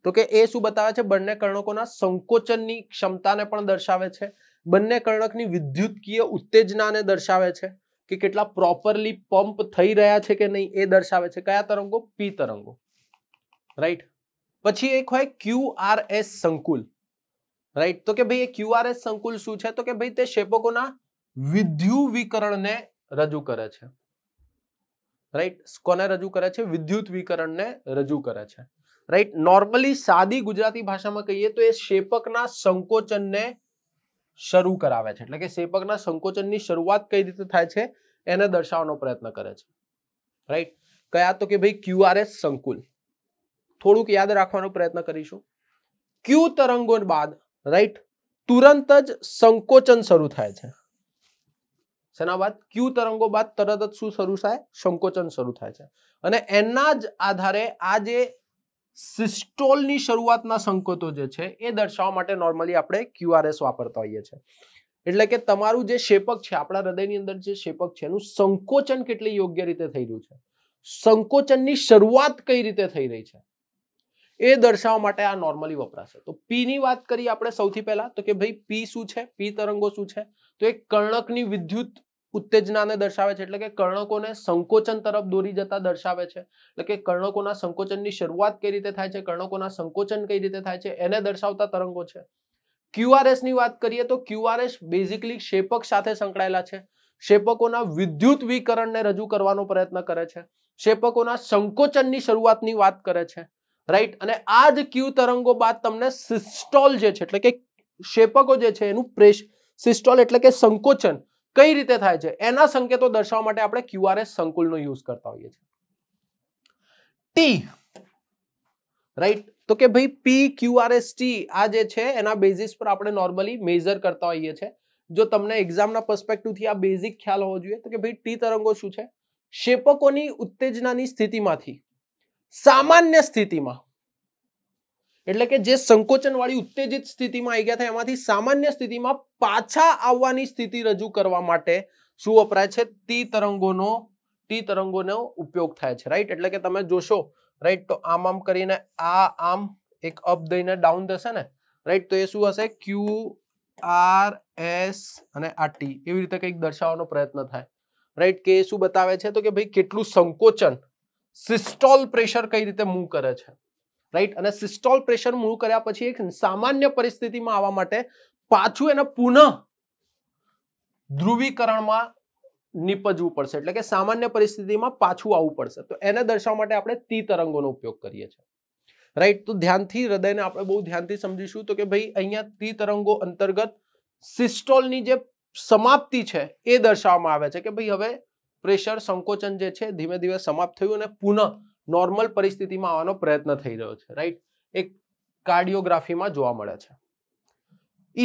તો કે એ શું બતાવે છે? બંને કર્ણકોના સંકોચનની ક્ષમતાને પણ દર્શાવે છે, બંને કર્ણકની વિદ્યુતકીય ઉત્તેજનાને દર્શાવે છે કે કેટલા પ્રોપરલી પંપ થઈ રહ્યા છે કે નહીં એ દર્શાવે છે। કયા તરંગો? પી તરંગો, રાઈટ। પછી એક હોય ક્યુઆરએસ સંકુલ, રાઈટ। તો કે ભાઈ એ ક્યુઆરએસ સંકુલ શું છે? તો કે ભાઈ તે શેપકોના વિદ્યુવીકરણને રજૂ કરે છે, રાઈટ। કોને રજૂ કરે છે? વિદ્યુત વિકરણને રજૂ કરે છે, રાઈટ। નોર્મલી સાદી ગુજરાતી ભાષામાં કહીએ તો એ શેપકના સંકોચનને શરૂ કરાવે છે, એટલે કે શેપકના સંકોચનની શરૂઆત કઈ રીતે થાય છે એને દર્શાવવાનો પ્રયત્ન કરે છે, રાઈટ। કયા? તો કે ભાઈ ક્યુઆરએસ સંકુલ। થોડુંક યાદ રાખવાનો પ્રયત્ન કરીશું। ક્યુ તરંગો બાદ, રાઈટ, તુરંત જ સંકોચન શરૂ થાય છે। સેના બાદ? ક્યુ તરંગો બાદ તરત જ શું શરૂ થાય? સંકોચન શરૂ થાય છે। અને એના જ આધારે આ જે સિસ્ટોલની શરૂઆતના સંકેતો જે છે એ દર્શાવવા માટે નોર્મલી આપણે ક્યુઆરએસ વાપરતા હોઈએ છીએ। એટલે કે તમારું જે શેપક છે, આપણા હૃદયની અંદર જે શેપક છે એનું સંકોચન કેટલી યોગ્ય રીતે થઈ રહ્યું છે, સંકોચનની શરૂઆત કઈ રીતે થઈ રહી છે એ દર્શાવવા માટે આ નોર્મલી વપરાશે। તો પી ની વાત કરીએ આપણે સૌથી પહેલા તો કે ભાઈ પી શું છે? પી તરંગો શું છે? તો એ કર્ણકની વિદ્યુત ઉત્તેજનાને દર્શાવે છે, એટલે કે કર્ણકોને સંકોચન તરફ દોરી જતા દર્શાવે છે, એટલે કે કર્ણકોના સંકોચનની શરૂઆત કઈ રીતે થાય છે, કર્ણકોના સંકોચન કઈ રીતે થાય છે એને દર્શાવતા તરંગો છે। ક્યુઆરએસ ની વાત કરીએ તો ક્યુઆરએસ બેઝિકલી શેપક સાથે સંકળાયેલા છે, શેપકોના વિદ્યુતવીકરણને રજૂ કરવાનો પ્રયત્ન કરે છે, શેપકોના સંકોચનની શરૂઆતની વાત કરે છે, રાઈટ? અને આ જ ક્યુ તરંગો બાદ તમને સિસ્ટોલ જે છે એટલે કે શેપકો જે છે એનું પ્રેશ સિસ્ટોલ એટલે કે સંકોચન કઈ રીતે થાય છે એના સંકેતો દર્શાવવા માટે આપણે ક્યુઆરએસ સંકુલનો યુઝ કરતા હોઈએ છીએ. T, right? તો કે ભાઈ પી ક્યુઆરએસ ટી આ જે છે એના બેઝિસ પર આપણે નોર્મલી મેજર કરતા હોઈએ છીએ. जो तमने एग्जाम ना पर्सपेक्टिव थी आ बेसिक ख्याल होवो जोईए तो के भाई टी तरंगो शुं छे, शेपकोनी उत्तेजनानी स्थितिमांथी सामान्य स्थितिमां एटले के जे संकोचनवाळी उत्तेजित स्थितिमां आई गया था एमांथी सामान्य स्थितिमां पाछा आववानी स्थिति रजू करवा माटे शुं वपराय छे टी तरंगोनो टी तरंगोनो उपयोग थाय छे, राइट? एटले के तमे जोशो, राइट, तो आम आम करीने आ आम एक अप दईने डाउन थशे ने, राइट? तो ए शुं हशे क्यू R S અને આ T એવી રીતે કંઈક દર્શાવવાનો પ્રયત્ન થાય, રાઈટ? કે શું બતાવે છે તો કે ભાઈ કેટલું સંકોચન સિસ્ટોલ પ્રેશર કઈ રીતે મૂવ કરે છે, રાઈટ? અને સિસ્ટોલ પ્રેશર મૂવ કર્યા પછી એક સામાન્ય પરિસ્થિતિમાં આવવા માટે પાછું એને પુનઃ ધ્રુવીકરણમાં નિપજવું પડશે એટલે કે સામાન્ય પરિસ્થિતિમાં પાછું આવવું પડશે. તો એને દર્શાવવા માટે આપણે T તરંગોનો ઉપયોગ કરીએ છીએ, राइट? तो ध्यान थी हृदय ने आपणे बहुत ध्यान थी समझीशुं तो के भाई अहींया ती तरंगो अंतर्गत सिस्टोल नी जे समाप्ति छे ए दर्शाववामां आवे छे के भाई हवे प्रेशर संकोचन जे छे धीमे धीमे समाप्त थयुं अने पुनः नॉर्मल परिस्थितिमां आववानो प्रयत्न थई रह्यो छे, राइट? एक कार्डियोग्राफीमां जोवा मळे छे.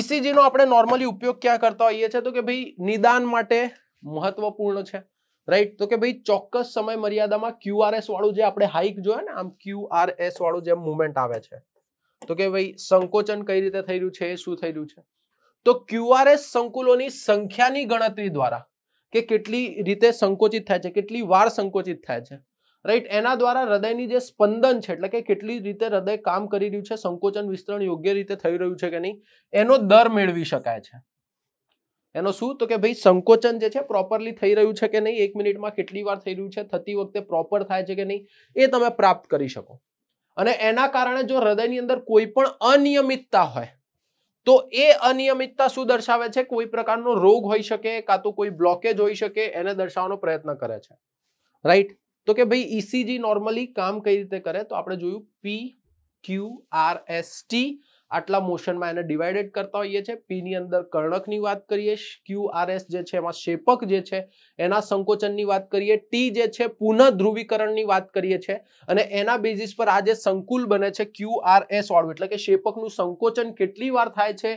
ईसीजी नो आपणे नॉर्मली उपयोग क्या करता होईए छे तो के भाई निदान माटे महत्वपूर्ण छे, राइट? तो के भाई चौक्कस समय मर्यादामां क्यूआरएस वाळुं जे आपणे हाइक जोयो ने आम क्यूआरएस वाळुं जे मूवमेंट आवे छे तो के भाई संकोचन कई रीते थई रह्युं छे, शुं थई रह्युं छे, तो क्यूआरएस संकुलोनी संख्यानी गणतरी द्वारा के केटली रीते संकोचित थाय छे, केटली वार संकोचित थाय छे, राइट? एना द्वारा हृदयनी जे स्पंदन छे एटले के केटली रीते हृदय काम करी रह्युं छे, संकोचन विस्तरण योग्य रीते थई रह्युं छे के नहीं एनो दर मेळवी शकाय छे. એનો શું તો કે ભાઈ સંકોચન જે છે પ્રોપરલી થઈ રહ્યું છે કે નહીં, એક મિનિટમાં કેટલી વાર થઈ રહ્યું છે, થતી વખતે પ્રોપર થાય છે કે નહીં એ તમે પ્રાપ્ત કરી શકો. અને એના કારણે જો હૃદયની અંદર કોઈ પણ અનિયમિતતા હોય તો એ અનિયમિતતા શું દર્શાવે છે, કોઈ પ્રકારનો રોગ હોઈ શકે કાં તો કોઈ બ્લોકેજ હોઈ શકે એને દર્શાવવાનો પ્રયત્ન કરે છે, રાઈટ? તો કે ભાઈ ઈસીજી નોર્મલી કામ કઈ રીતે કરે તો આપણે જોયું P Q R S T आटला मोशन में एने डिवाइडेड करता होईए छे. पी नी अंदर कर्णक नी वात करीए, क्यू आर एस जे छे एमां शेपक जे छे एना संकोचन नी वात करीए, टी जे छे पुनः ध्रुवीकरण नी वात करीए छे अने एना बेसिस पर आ जे संकुल बने छे क्यू आर एस वाळुं एटले के शेपकनुं संकोचन केटली वार थाय छे,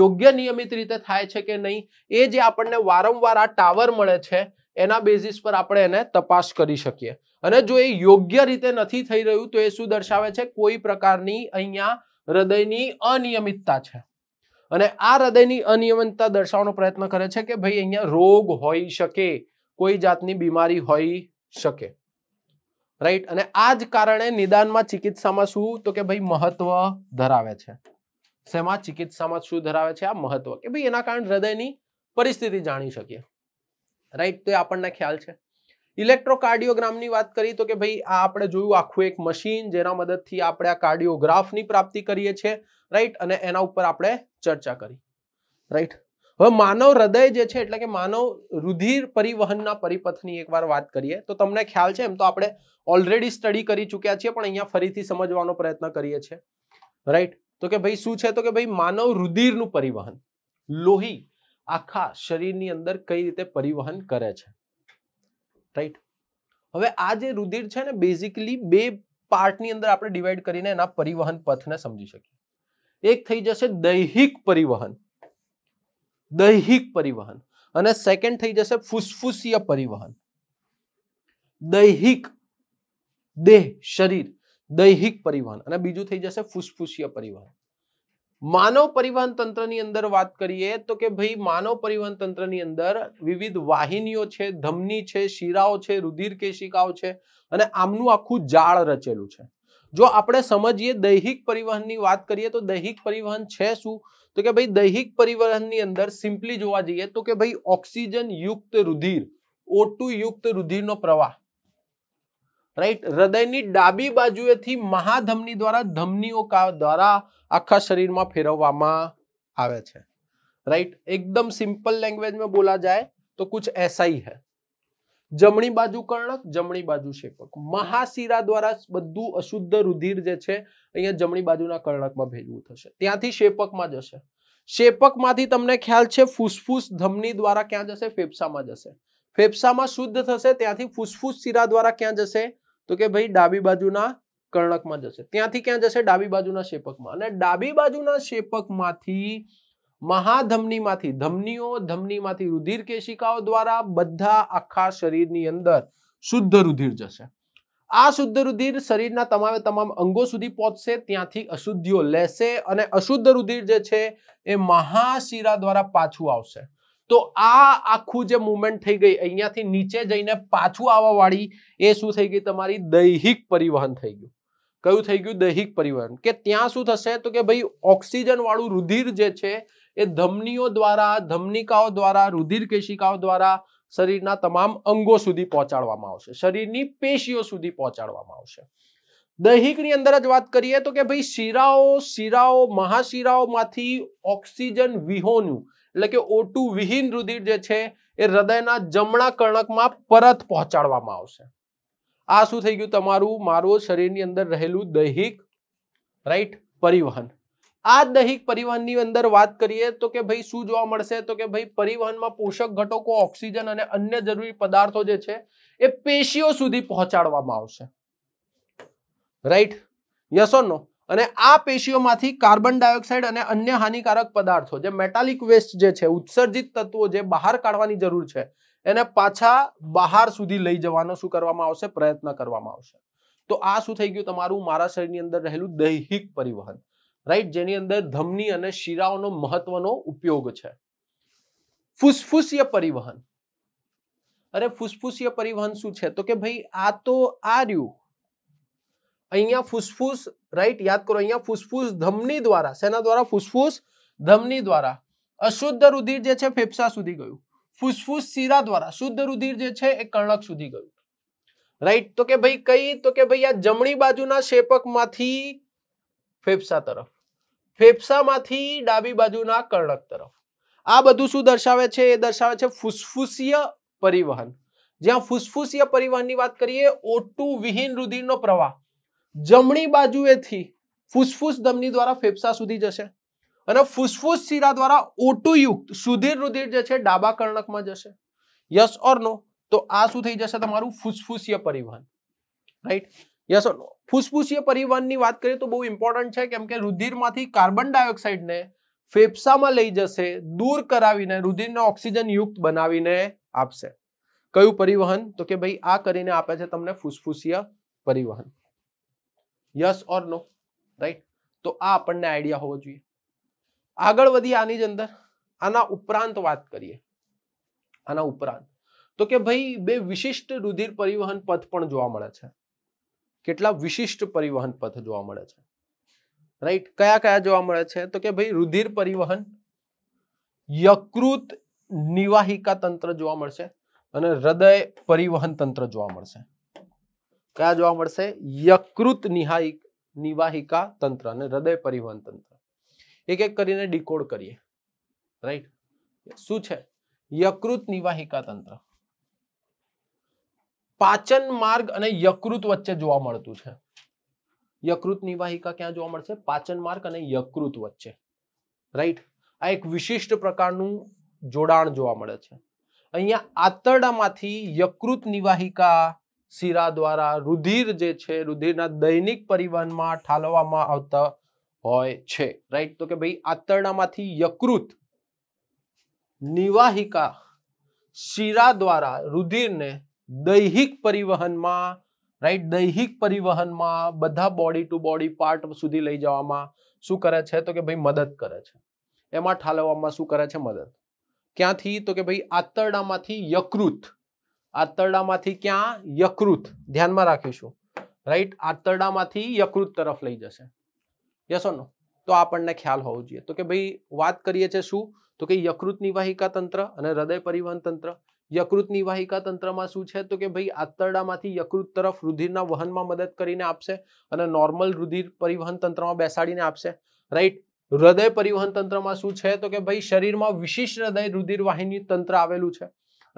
योग्य नियमित रीते थाय छे के नहीं ए जे आपणने वारंवार आ टावर मळे छे एना बेसिस पर आपणे एने तपास करी शकीए. अने जो ए योग्य रीते नथी थई रह्युं तो ए शुं दर्शावे छे, कोई प्रकारनी अहींया हृदयनी अनियमितता छे अने आ हृदयनी अनियमितता दर्शावવાનો પ્રયત્ન કરે છે કે ભાઈ અહીંયા રોગ હોઈ શકે, કોઈ જાતની બીમારી હોઈ શકે, રાઈટ? અને આ જ કારણે નિદાનમાં ચિકિત્સામાં શું તો કે ભાઈ મહત્વ ધરાવે છે. સેમાં ચિકિત્સામાં શું ધરાવે છે? આ મહત્વ કે ભાઈ એના કારણે હૃદયની પરિસ્થિતિ જાણી શકીએ, રાઈટ? તો એ આપણને ખ્યાલ છે. इलेक्ट्रोकार्डियोग्रामनी बात करी तो के भाई आ आपणे जोयुं आखुं एक मशीन जेना मददथी आपणे आ कार्डियोग्राफनी प्राप्ति करीए छे, राइट? अने एना उपर आपणे चर्चा करी, राइट? हवे मानव हृदय जे छे एटले के मानव रुधिर परिवहनना परिपथनी एकवार वात करीए तो तमने ख्याल छे, एम तो आपणे ऑलरेडी स्टडी करी चूक्या छीए पण अहींया फरीथी समजवानो प्रयत्न करीए छे, राइट? तो के भाई शुं छे तो के भाई मानव रुधिरनुं परिवहन लोही आखा शरीरनी अंदर कई रीते परिवहन करे छे, राइट? हवे आ जे रुधिर छे ने बेसिकली बे पार्ट नी अंदर आपणे डिवाइड करीने एना परिवहन पथने समजी शकीए. एक थई जशे दैहिक परिवहन, दैहिक परिवहन अने सेकंड थई जशे फुस्फुसीय परिवहन. दैहिक देह शरीर दैहिक परिवहन अने बीजू थई जशे फुस्फुसीय परिवहन. मानव परिवहन तंत्र नी अंदर बात करिए तो के भाई मानव परिवहन तंत्र नी अंदर विविध वाहिनीओ छे, धमनी छे, शिराओ छे, रुधिर केशिकाओ छे अने आमनु आखू जाळ रचेलू छे. जो आपणे समझिए दैहिक परिवहन नी बात करिए तो दैहिक परिवहन छे शुं तो के भाई दैहिक परिवहन नी अंदर सिंपली जोवा जईए तो के भाई ऑक्सीजन युक्त रुधिर O टू युक्त रुधिर नो प्रवाह, राइट? हृदयनी डाबी बाजुएथी महाधमनी द्वारा धमनीओ का द्वारा आखा शरीर में फेरववामां आवे छे, राइट? एकदम सिंपल लैंग्वेज में बोला जाए तो कुछ ऐसा ही है। जमणी बाजू कर्णक, जमणी बाजू शेपक। महाशिरा द्वारा बधुं अशुद्ध रुधिर जे छे अहींया जमणी बाजूना कर्णकमां भेगुं थशे, त्यांथी शेपकमां जशे। शेपकमांथी तमने ख्याल छे फूसफूस धमनी द्वारा क्यां जशे? फेफसामां जशे। फेफसामां शुद्ध थशे, त्यांथी फूसफूस शिरा द्वारा क्यां जशे? तो के भाई डाबी बाजूना कर्णकमां जशे। त्यांथी क्यां जशे? डाबी बाजूना शेपकमां। अने डाबी बाजूना शेपकमांथी महाधमनीमांथी धमनीओ, धमनीमांथी रुधिर केशिकाओ द्वारा बधा आखा शरीरनी अंदर शुद्ध रुधिर जशे। आ शुद्ध रुधिर शरीरना तमामे तमाम अंगो सुधी पहोंचशे, त्यांथी अशुद्धिओ लेशे अने अशुद्ध रुधिर जे छे ए महाशिरा द्वारा पाछुं आवशे। तो आ आखुं जे मूवमेंट थई गई अहींयाथी नीचे जईने पाछुं आववा वाળી ए शुं थई गई तमारी दैहिक परिवहन थई गयुं। कयुं थई गयुं? दैहिक परिवहन। के त्यां शुं थशे? तो के भाई ऑक्सिजन वाळुं रुधिर जे छे ए धमनीओ द्वारा, धमनिकाओ द्वारा, रुधिर केशिकाओ द्वारा शरीरना तमाम अंगो सुधी पहोंचाडवामां आवशे, शरीरनी पेशीओ सुधी पहोंचाडवामां आवशे। दैहिकनी अंदर ज वात करीए तो के भाई शिराओ, शिराओ महाशिराओमांथी ऑक्सिजन विहोणुं એટલે કે O टू વિહીન રુધિર જે છે એ હૃદયના જમણા કર્ણકમાં પરત પહોંચાડવામાં આવશે। આ શું થઈ ગયું તમારું? મારો શરીરની અંદર રહેલું દૈહિક રાઈટ પરિવહન। આ દૈહિક પરિવહનની અંદર વાત કરીએ તો કે ભાઈ શું જોવા મળશે? તો કે ભાઈ પરિવહનમાં પોષક ઘટકો, ઓક્સિજન અને અન્ય જરૂરી પદાર્થો જે છે એ પેશીઓ સુધી પહોંચાડવામાં આવશે, રાઈટ? Yes or no? અને આ પેશીઓમાંથી કાર્બન ડાયોક્સાઇડ અને અન્ય હાનિકારક પદાર્થો જે મેટાલિક વેસ્ટ જે છે, ઉત્સર્જિત તત્વો જે બહાર કાઢવાની જરૂર છે એને પાછા બહાર સુધી લઈ જવાનો શું કરવામાં આવશે? પ્રયત્ન કરવામાં આવશે। તો આ શું થઈ ગયું તમારું? મારા શરીરની અંદર રહેલું દૈહિક પરિવહન, રાઈટ? જેની અંદર ધમની અને શિરાઓનો મહત્વનો ઉપયોગ છે। ફૂસ્ફૂસીય પરિવહન। અરે ફૂસ્ફૂસીય પરિવહન શું છે? તો કે ભાઈ આ તો આ રહ્યું અહીંયા ફૂસ્ફૂસ, राइट? याद करो, अहींया फूस्फूस धमनी द्वारा, सेना द्वारा? फूस्फूस धमनी द्वारा अशुद्ध रुधिर जे छे फेफसा सुधी गयुं। फूस्फूस शिरा द्वारा शुद्ध रुधिर जे छे ए कर्णक सुधी गयुं, राइट? तो के भाई कई? तो के भाई आ जमणी बाजुना शेपकमांथी फेफसा तरफ, फेफसामांथी डाबी बाजुना कर्णक तरफ। आ बधुं शुं दर्शावे छे? ए दर्शावे छे फूस्फूसीय परिवहन। ज्यां फूस्फूसीय परिवहननी वात करीए O टू विहीन रुधिरनो प्रवाह जमणी बाजुएथी फूस्फूस धमनी द्वारा फेफसा सुधी जशे अने फूस्फूस शिरा द्वारा O टू युक्त सुधीर रुधिर जे छे डाबा कर्णकमां जशे। Yes or no? तो आ शुं थई जशे तमारुं? फूस्फूसीय परिवहन, राइट? Yes or no? फूस्फूसीय परिवहननी वात करीए तो बहु इम्पोर्टंट छे, केम के रुधिरमांथी कार्बन डायोक्साइड ने फेफसामां लई जशे, दूर करावीने रुधिरने ऑक्सिजन युक्त बनावीने आपशे। कयुं परिवहन? तो के भाई आ करीने आपे छे तमने फूस्फूसीय परिवहन। Yes or no? राइट? तो आ आपणने आइडिया होवो जोईए। आगळ वधी आनी ज अंदर आना उपरांत वात करीए, आना उपरांत तो के भाई बे विशिष्ट रुधिर परिवहन पथ पण जोवा मळे छे। केटला विशिष्ट परिवहन पथ जोवा मळे छे, राइट? कया कया जोवा मळे छे? तो के भाई रुधिर परिवहन, यकृत निवाहिका तंत्र जोवा मळशे अने हृदय परिवहन तंत्र जोवा मळशे। क्या जोवा मळशे? यकृत निहायिक निवाहिका तंत्र ने हृदय परिवहन तंत्र। एक एक करीने डिकोड करिए, राइट? शुं छे यकृत निवाहिका तंत्र? पाचन मार्ग अने यकृत वच्चे जोवा मळतुं छे। यकृत निवाहिका क्या जोवा मळशे? पाचन मार्ग अने यकृत वच्चे, राइट? आ एक विशिष्ट प्रकारनुं जोडाण जोवा मळे छे। अहींया आंतरडामांथी यकृत निवाहिका शिरा द्वारा रुधिर जे छे रुधिरना दैनिक परिवहनमां ठालवामां आवता होय छे, राइट? तो के भाई आंतरडामांथी यकृत निवाहिका शिरा द्वारा रुधिरने दैहिक परिवहनमां, राइट? दैहिक परिवहनमां बधा बॉडी टू बॉडी पार्ट सुधी लई जवामां शुं करे छे? तो के भाई मदद करे छे। एमां ठालवामां शुं करे छे? मदद। क्यांथी? तो के भाई आंतरडामांथी यकृत। आंतरडामांथी क्या? यकृत। ध्यान में राखीशुं, राइट? आंतरडामांथी यकृत तरफ लई जशे। Yes or no? तो आपणने ख्याल होवो जोईए। तो के भाई वात करीए छे शुं? तो के यकृत निवाहिका तंत्र अने हृदय परिवहन तंत्र। यकृत निवाहिका तंत्रमा शुं छे? तो के भाई आंतरडामांथी यकृत तरफ रुधिरना वहनमां मदद करीने आपशे अने नॉर्मल रुधिर परिवहन तंत्रमा बेसाडीने आपशे, राइट? हृदय परिवहन तंत्रमा शुं छे? तो के भाई शरीरमां विशेष हृदय रुधिर वाहिनी तंत्र आवेलुं छे।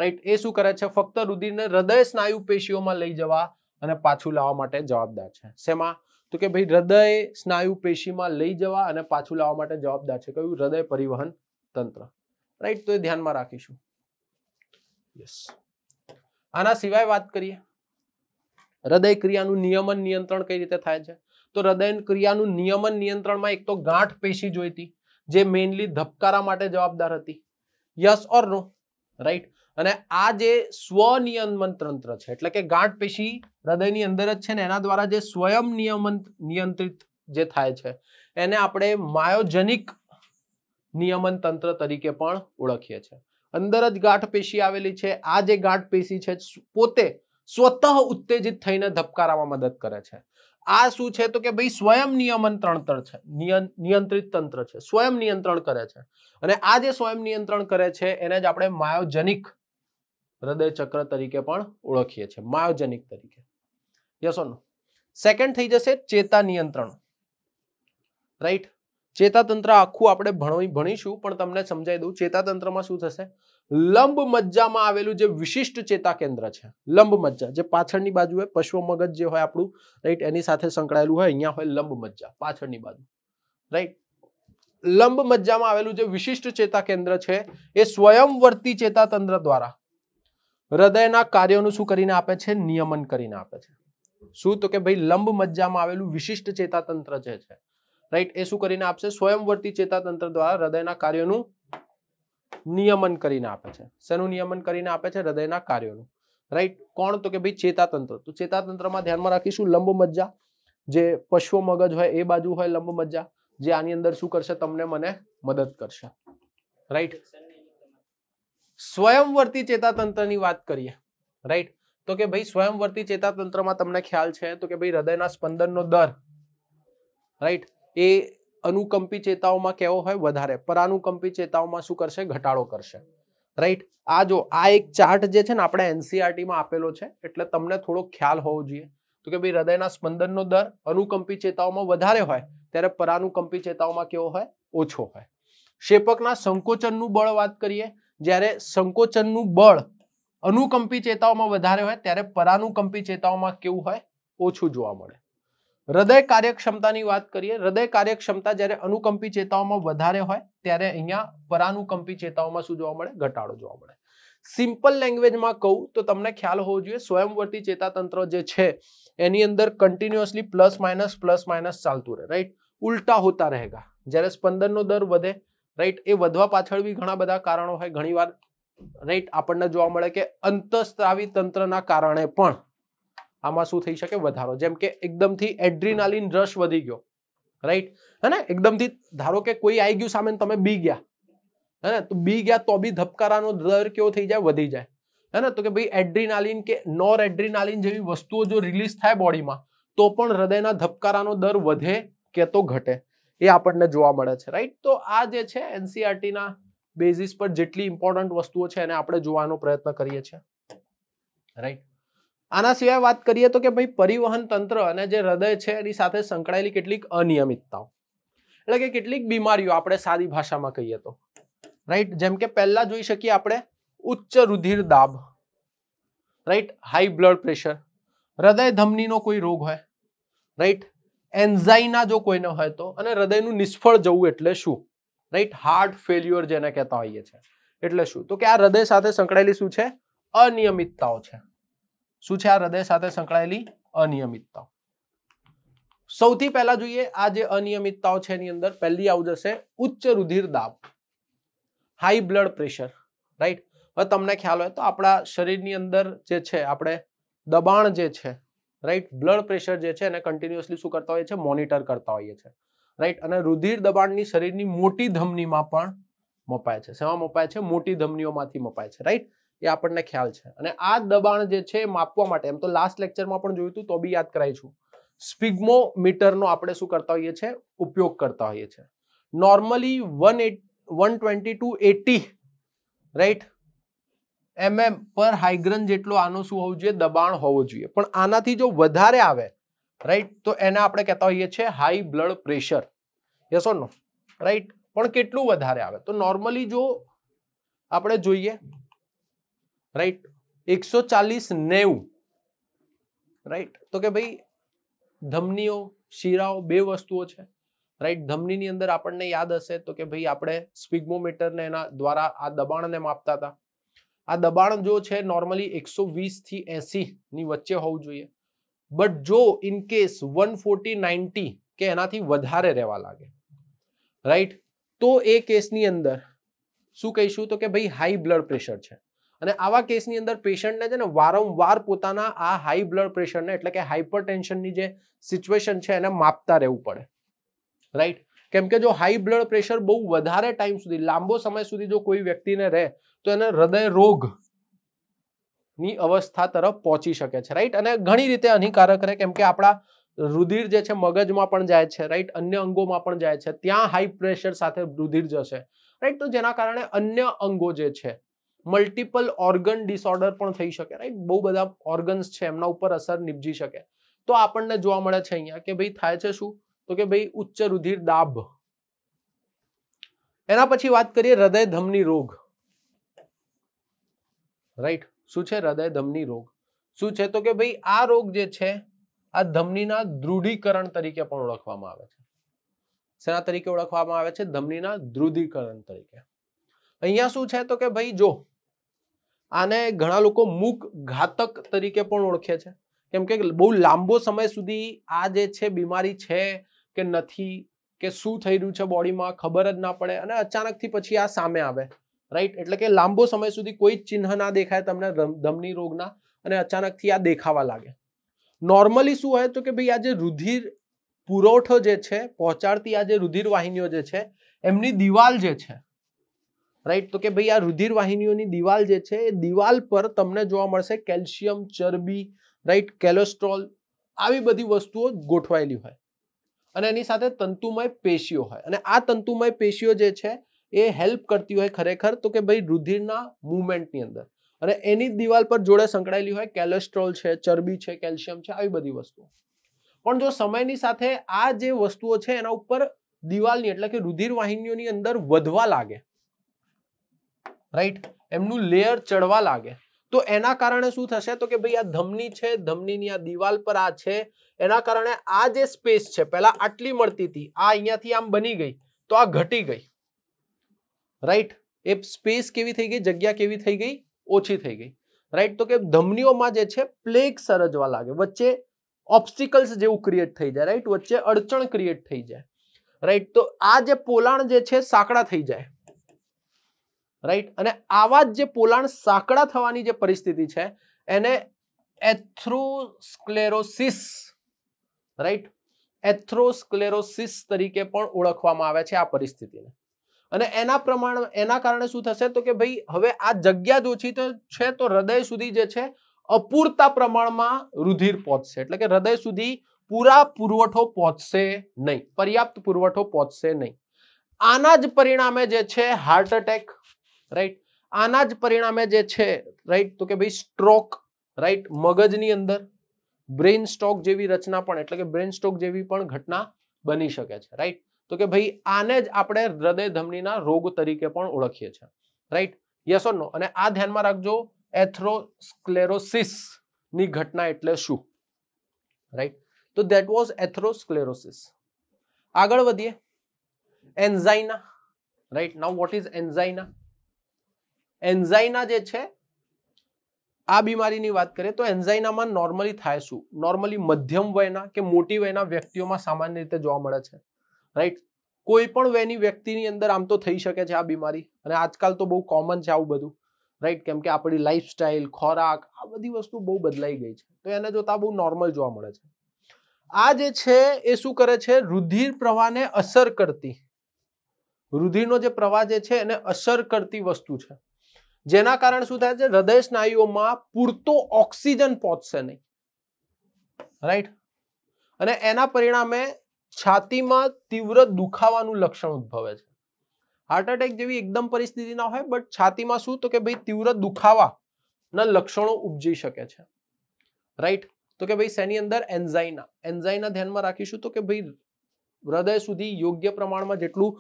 રાઈટ, એ શું કરે છે? ફક્ત રુધિરને હૃદય સ્નાયુ પેશીઓમાં લઈ જવા અને પાછું લાવવા માટે જવાબદાર છે. શેમાં? તો કે ભાઈ હૃદય સ્નાયુ પેશીમાં લઈ જવા અને પાછું લાવવા માટે જવાબદાર છે કયું? હૃદય પરિવહન તંત્ર. રાઈટ, તો એ ધ્યાનમાં રાખીશું. યસ, આના સિવાય વાત કરીએ હૃદય ક્રિયાનું નિયમન નિયંત્રણ કઈ રીતે થાય છે? તો હૃદય ક્રિયાનું નિયમન નિયંત્રણમાં એક તો ગાંઠ પેશી જોઈતી, જે મેઇનલી ધબકારા માટે જવાબદાર હતી. Yes or no? રાઈટ, અને આ જે સ્વનિયમન તંત્ર છે, એટલે કે ગાંઠ પેશી હૃદયની અંદર જ છે ને, એના દ્વારા જે સ્વયં નિયમન નિયંત્રિત જે થાય છે એને આપણે માયોજનિક નિયમન તંત્ર તરીકે પણ ઓળખીએ છીએ. અંદર જ ગાંઠ પેશી આવેલી છે, આ જે ગાંઠ પેશી છે પોતે સ્વતઃ ઉત્તેજિત થઈને ધબકારામાં મદદ કરે છે. આ શું છે? તો કે ભાઈ સ્વયં નિયમન તંત્ર છે, નિયંત્રિત તંત્ર છે, સ્વયં નિયંત્રણ કરે છે. અને આ જે સ્વયં નિયંત્રણ કરે છે એને જ આપણે માયોજનિક હૃદય ચક્ર તરીકે પણ ઓળખીએ છીએ, માયોજનિક તરીકે. Yes or no? સેકન્ડ થઈ જશે ચેતા નિયંત્રણ. રાઈટ, ચેતાતંત્ર આખું આપણે ભણીશું, પણ તમને સમજાવી દઉં. ચેતાતંત્રમાં શું થશે? લંબ મજ્જામાં આવેલું જે વિશિષ્ટ ચેતા કેન્દ્ર છે, લંબ મજ્જા જે પાછળની બાજુ હોય, પશ્વ મગજ જે હોય આપણું, રાઈટ, એની સાથે સંકળાયેલું હોય, અહીંયા હોય લંબ મજ્જા પાછળની બાજુ. રાઈટ, લંબ મજ્જામાં આવેલું જે વિશિષ્ટ ચેતા કેન્દ્ર છે એ સ્વયંવર્તી ચેતાતંત્ર દ્વારા હૃદયના કાર્યોનું શું કરીને આપે છે? નિયમન કરીને આપે છે. શું? તો કે ભાઈ લંબ મજ્જામાં આવેલું વિશિષ્ટ ચેતાતંત્ર જે છે, રાઈટ, એ શું કરીને આપશે? સ્વયંવર્તી ચેતાતંત્ર દ્વારા હૃદયના કાર્યોનું નિયમન કરીને આપે છે. શેનું નિયમન કરીને આપે છે? હૃદયના કાર્યોનું. રાઈટ, કોણ? તો કે ભાઈ ચેતાતંત્ર. તો ચેતાતંત્રમાં ધ્યાનમાં રાખીશું લંબ મજ્જા, જે પશ્વ મગજ હોય એ બાજુ હોય લંબ મજ્જા, જે આની અંદર શું કરશે? તમને મને મદદ કરશે. રાઈટ, સ્વયંવર્તી ચેતાતંત્રની વાત કરીએ. રાઈટ, તો કે ભાઈ સ્વયંવર્તી ચેતાતંત્રમાં તમને ખ્યાલ છે તો કે ભાઈ હૃદયના સ્પંદનનો દર, રાઈટ, એ અનુકંપી ચેતાઓમાં કેવો હોય? વધારે. પરાનુકંપી ચેતાઓમાં શું કરશે? ઘટાડો કરશે. રાઈટ, આ જો આ એક ચાર્ટ જે છે ને આપણે એનસીઆરટી માં આપેલો છે, એટલે તમને થોડો ખ્યાલ હોવો જોઈએ. તો કે ભાઈ હૃદયના સ્પંદનનો દર અનુકંપી ચેતાઓમાં વધારે હોય ત્યારે પરાનુકંપી ચેતાઓમાં કેવો હોય? ઓછો હોય. શેપકના સંકોચનનું બળ વાત કરીએ. જ્યારે સંકોચનનું બળ અનુકંપી ચેતાઓમાં વધારે હોય ત્યારે પરાનુકંપી ચેતાઓમાં કેવું હોય? ઓછું જોવા મળે. હૃદય કાર્યક્ષમતાની વાત કરીએ. હૃદય કાર્યક્ષમતા જ્યારે અનુકંપી ચેતાઓમાં વધારે હોય ત્યારે અહીંયા પરાનુકંપી ચેતાઓમાં શું જોવા મળે? ઘટાડો જોવા મળે. સિમ્પલ લેંગ્વેજમાં કહું તો તમને ખ્યાલ હોવો જોઈએ સ્વયંવર્તી ચેતાતંત્ર જે છે એની અંદર continuously plus minus plus minus ચાલતું રહે. રાઈટ, ઉલટા હોતા રહેગા. જ્યારે સ્પંદનનો દર વધે, રાઈટ, એ વધવા પાછળ બી ઘણા બધા કારણો હોય ઘણીવાર. રાઈટ, આપણને જોવા મળે કે અંતઃસ્ત્રાવી તંત્રના કારણે પણ આમાં શું થઈ શકે? વધારો. જેમ કે એકદમથી એડ્રીનાલિન રશ વધી ગયો, રાઈટ, હે ને, એકદમથી ધારો કે કોઈ આવી ગયું સામે, તમે બી ગયા, હે ને, તો બી ગયા તો બી ધબકારાનો દર કેવો થઈ જાય? વધી જાય, હે ને. તો કે ભાઈ એડ્રીનાલિન કે નોર એડ્રીનાલિન જેવી વસ્તુઓ જો રિલીઝ થાય બોડીમાં તો પણ હૃદયના ધબકારાનો દર વધે કે તો ઘટે, એ આપણને જોવા મળે છે. રાઈટ, તો આ જે છે એનસીઆરટી ના બેઝિસ પર જેટલી ઇમ્પોર્ટન્ટ વસ્તુઓ છે એને આપણે જોવાનો પ્રયત્ન કરીએ છીએ. રાઈટ, આના સિવાય વાત કરીએ તો કે ભાઈ પરિવહન તંત્ર અને જે હૃદય છે એની સાથે સંકળાયેલી કેટલીક અનિયમિતતાઓ, એટલે કે કેટલીક બીમારીઓ આપણે સાદી ભાષામાં કહીએ તો. રાઈટ, જેમ કે પહેલા જોઈ શકીએ આપણે ઉચ્ચ રુધિર દાબ, રાઈટ, હાઈ બ્લડ પ્રેશર, હૃદય ધમનીનો કોઈ રોગ હોય, રાઈટ, એન્ઝાઇના જો કોઈને હોય તો, અને હૃદયનું નિષ્ફળ જવું એટલે શું? રાઈટ, હાર્ટ ફેલ્યુઅર જેને કહેતા હોઈએ છે એટલે શું? તો કે આ હૃદય સાથે સંકળાયેલી શું છે? અનિયમિતતાઓ છે. શું છે આ હૃદય સાથે સંકળાયેલી અનિયમિતતાઓ? સૌથી પહેલા જોઈએ આ જે અનિયમિતતાઓ છે એની અંદર પહેલી આવું જશે ઉચ્ચ રુધિર દાબ, હાઈ બ્લડ પ્રેશર. રાઈટ, હવે તમને ખ્યાલ હોય તો આપણા શરીરની અંદર જે છે આપણે દબાણ જે છે, રાઈટ, બ્લડ પ્રેશર જે છે એને કન્ટિન્યુઅસલી શું કરતા હોઈએ છે? મોનિટર કરતા હોઈએ છે. રાઈટ, અને રુધિર દબાણની શરીરની મોટી ધમનીમાં પણ મપાય છે. શેમાં મપાય છે? મોટી ધમનીઓમાંથી મપાય છે. રાઈટ, એ આપણને ખ્યાલ છે. અને આ દબાણ જે છે એ માપવા માટે, એમ તો લાસ્ટ લેક્ચરમાં પણ જોયું હતું તો બી યાદ કરાવીશું, સ્પિગ્મોમીટરનો આપણે શું કરતા હોઈએ છીએ? ઉપયોગ કરતા હોઈએ છીએ. Normally one eight one twenty to eighty right mm પર હાઇગ્રન જેટલો આનો શું હોવું જોઈએ? દબાણ હોવું જોઈએ. પણ આનાથી જો વધારે આવે, રાઈટ, તો એને આપણે કહેતા હોઈએ છીએ high blood pressure. Yes or no? Right, પણ કેટલું વધારે આવે? તો નોર્મલી જો આપણે જોઈએ राइट, एक सौ चालीस नेव राइट। तो के भाई धमनीओ શીરાઓ બે વસ્તુઓ છે રાઈટ। ધમનીની અંદર આપણને યાદ હશે તો કે ભાઈ આપણે સ્પિગ્મોમીટરને એના દ્વારા આ દબાણને માપતા હતા। આ દબાણ જો છે નોર્મલી એકસો વીસ થી એંસી ની વચ્ચે હોવું જોઈએ, બટ જો ઇન કેસ એકસો ચાલીસ નવ્વદ કે એનાથી વધારે રહેવા લાગે રાઈટ, તો એ કેસની અંદર શું કહીશું તો કે ભાઈ હાઈ બ્લડ પ્રેશર છે। અને આવા કેસની અંદર પેશન્ટને છે ને વારંવાર પોતાના આ હાઈ બ્લડ પ્રેશરને એટલે કે હાઇપરટેન્શનની જે સિચ્યુએશન છે એને માપતા રહેવું પડે રાઈટ। કેમ કે જો હાઈ બ્લડ પ્રેશર બહુ વધારે ટાઈમ સુધી, લાંબો સમય સુધી જો કોઈ વ્યક્તિને રહે તો એને હૃદય રોગની અવસ્થા તરફ પહોંચી શકે છે રાઈટ। અને ઘણી રીતે હાનિકારક રહે, કેમ કે આપણા રુધિર જે છે મગજમાં પણ જાય છે રાઈટ, અન્ય અંગોમાં પણ જાય છે, ત્યાં હાઈ પ્રેશર સાથે રુધિર જશે રાઈટ, તો જેના કારણે અન્ય અંગો જે છે मल्टीपल ऑर्गन डिसऑर्डर पण थई शके राइट। बहु बधा ऑर्गन्स छे एमना उपर असर निपजी शके। तो आपणने जोवा मळे छे अहींया के भाई थाय छे शुं तो के भाई उच्च रुधिर दाब। एना पछी वात करीए हृदय धमनी रोग राइट। शुं छे हृदय धमनी रोग शुं छे तो के भाई आ रोग जे छे आ धमनीना दृढीकरण तरीके पण ओळखवामां आवे छे। सेना तरीके ओळखवामां आवे छे? धमनीना दृढीकरण तरीके। अहींया शुं छे तो के भाई जो आने घणा लोको मूक घातक तरीके पण ओळखे छे, केम के बहु लांबो समय सुधी आ जे छे बीमारी छे के नथी के शुं थई रह्युं छे बॉडीमां खबर ज ना पडे अने अचानकथी पछी आ सामे आवे राइट। एटले के लांबो समय सुधी कोई चिन्ह ना देखाय तमने धमनी रोगना अने अचानकथी आ देखावा लागे। नॉर्मली शुं होय तो के भाई आ जे रुधिर पुरवठो जे छे पहोंचाडती आ जे रुधिर वाहिनीओ जे छे एमनी दीवाल जे छे राइट, तो के भाई आ रुधिर वाहिनीओनी दीवाल जे छे दीवाल पर तमने जोवा मळशे कैल्शियम, चरबी राइट, कोलेस्ट्रोल आवी बधी वस्तुओ गोठवायेली होय अने एनी साथे तंतुमय पेशीओ होय अने आ तंतुमय पेशीओ जे छे ए हेल्प करती होय खरेखर तो के भाई रुधिरना मूवमेंटनी अंदर अने एनी दीवाल पर जोड़े संकळायेली होय कोलेस्ट्रोल छे, चरबी छे, कैल्शियम छे, आवी बधी वस्तुओ। पण जो समयनी साथे आ जे वस्तुओ छे एना उपर दीवालनी एटले के रुधिर वाहिनीओनी अंदर वधवा लागे राइट, एमनुं लेयर चढ़वा लागे तो एना कारणे शुं थशे तो के भाई आ धमनी छे, धमनीनी आ दीवाल पर आ छे, एना कारणे आ जे स्पेस छे पहला आटली मळती हती आ अहींयाथी आम बनी गई तो आ घटी गई राइट। ए स्पेस केवी थई गई, जग्या केवी थई गई, ओछी थई गई राइट। तो के धमनीओमां जे छे प्लेग सरजवा लागे, वच्चे ऑब्स्टिकल्स जेवुं क्रिएट थई जाय राइट, वच्चे अड़चण क्रिएट थई जाय राइट। तो आ जे पोलाण जे छे साकड़ा थई जाय राइट, अने आवा जे पोलाण साकड़ा थवानी जे परिस्थिति छे एने एथेरोस्क्लेरोसिस राइट, एथेरोस्क्लेरोसिस तरीके पण ओळखवामां आवे छे आ परिस्थितिने। अने एना प्रमाण एना कारणे शुं थशे तो के भाई हवे आ जग्या जोछी तो छे तो हृदय सुधी जे छे अपूरता प्रमाणमां रुधिर पहोंचशे एटले के हृदय सुधी पूरा पुरवठो पहोंचशे नहीं, पर्याप्त पुरवठो पहोंचशे नहीं। आना ज परिणामे जे छे हार्ट एटेक राइट, आना ज परिणामे जे छे राइट तो के भाई स्ट्रोक राइट, मगजनी अंदर ब्रेन स्ट्रोक जेवी रचना पण એટલે કે ब्रेन स्ट्रोक जेवी पण घटना बनी शके छे राइट। तो के भाई आने ज आपणे हृदय धमनीना रोग तरीके पण ओळखीए छे राइट, यस और नो। અને આ ધ્યાનમાં રાખજો એથેરોસ્ક્લેરોસિસ ની ઘટના એટલે શું રાઈટ, તો ધેટ વોઝ એથેરોસ્ક્લેરોસિસ। આગળ વધીએ angina right. Now what is angina? Angina जे छे आ बीमारी नी वात करें तो एंजाइना में नॉर्मली थाय शुं? नॉर्मली मध्यम वयना के मोटी वयना व्यक्तिओं में सामान्य रीते जोवा मळे छे राइट। कोई पण वयनी व्यक्तिनी अंदर आम तो थई शके छे आ बीमारी अने आजकल तो बहुत कॉमन छे आव बधुं राइट, केम के आपणी लाइफस्टाइल, खोराक आ बधी वस्तु बहुत बदलाई गई छे तो एने जोता बहुत नॉर्मल जोवा मळे छे। आ जे छे ए शुं करे छे? रुधिर प्रवाहने असर करती, रुधिरनो जे प्रवाह जे छे एने असर करती वस्तु छे, जेना कारण शुं थाय छे? हृदय स्नायुओमां पूरतो ऑक्सिजन पहोंचशे नहीं राइट, अने एना परिणामे छातीमां तीव्र दुखावानुं लक्षण उद्भवे छे। हार्ट एटेक जेवी एकदम परिस्थिति ना होय, बट छातीमां शुं तो के भाई तीव्र दुखावाना लक्षणों उपजी शके छे राइट। तो के भाई सेनी अंदर? एंजाइना। एंजाइना ध्यानमां राखीशुं तो के भाई हृदय सुधी योग्य प्रमाणमां जेटलुं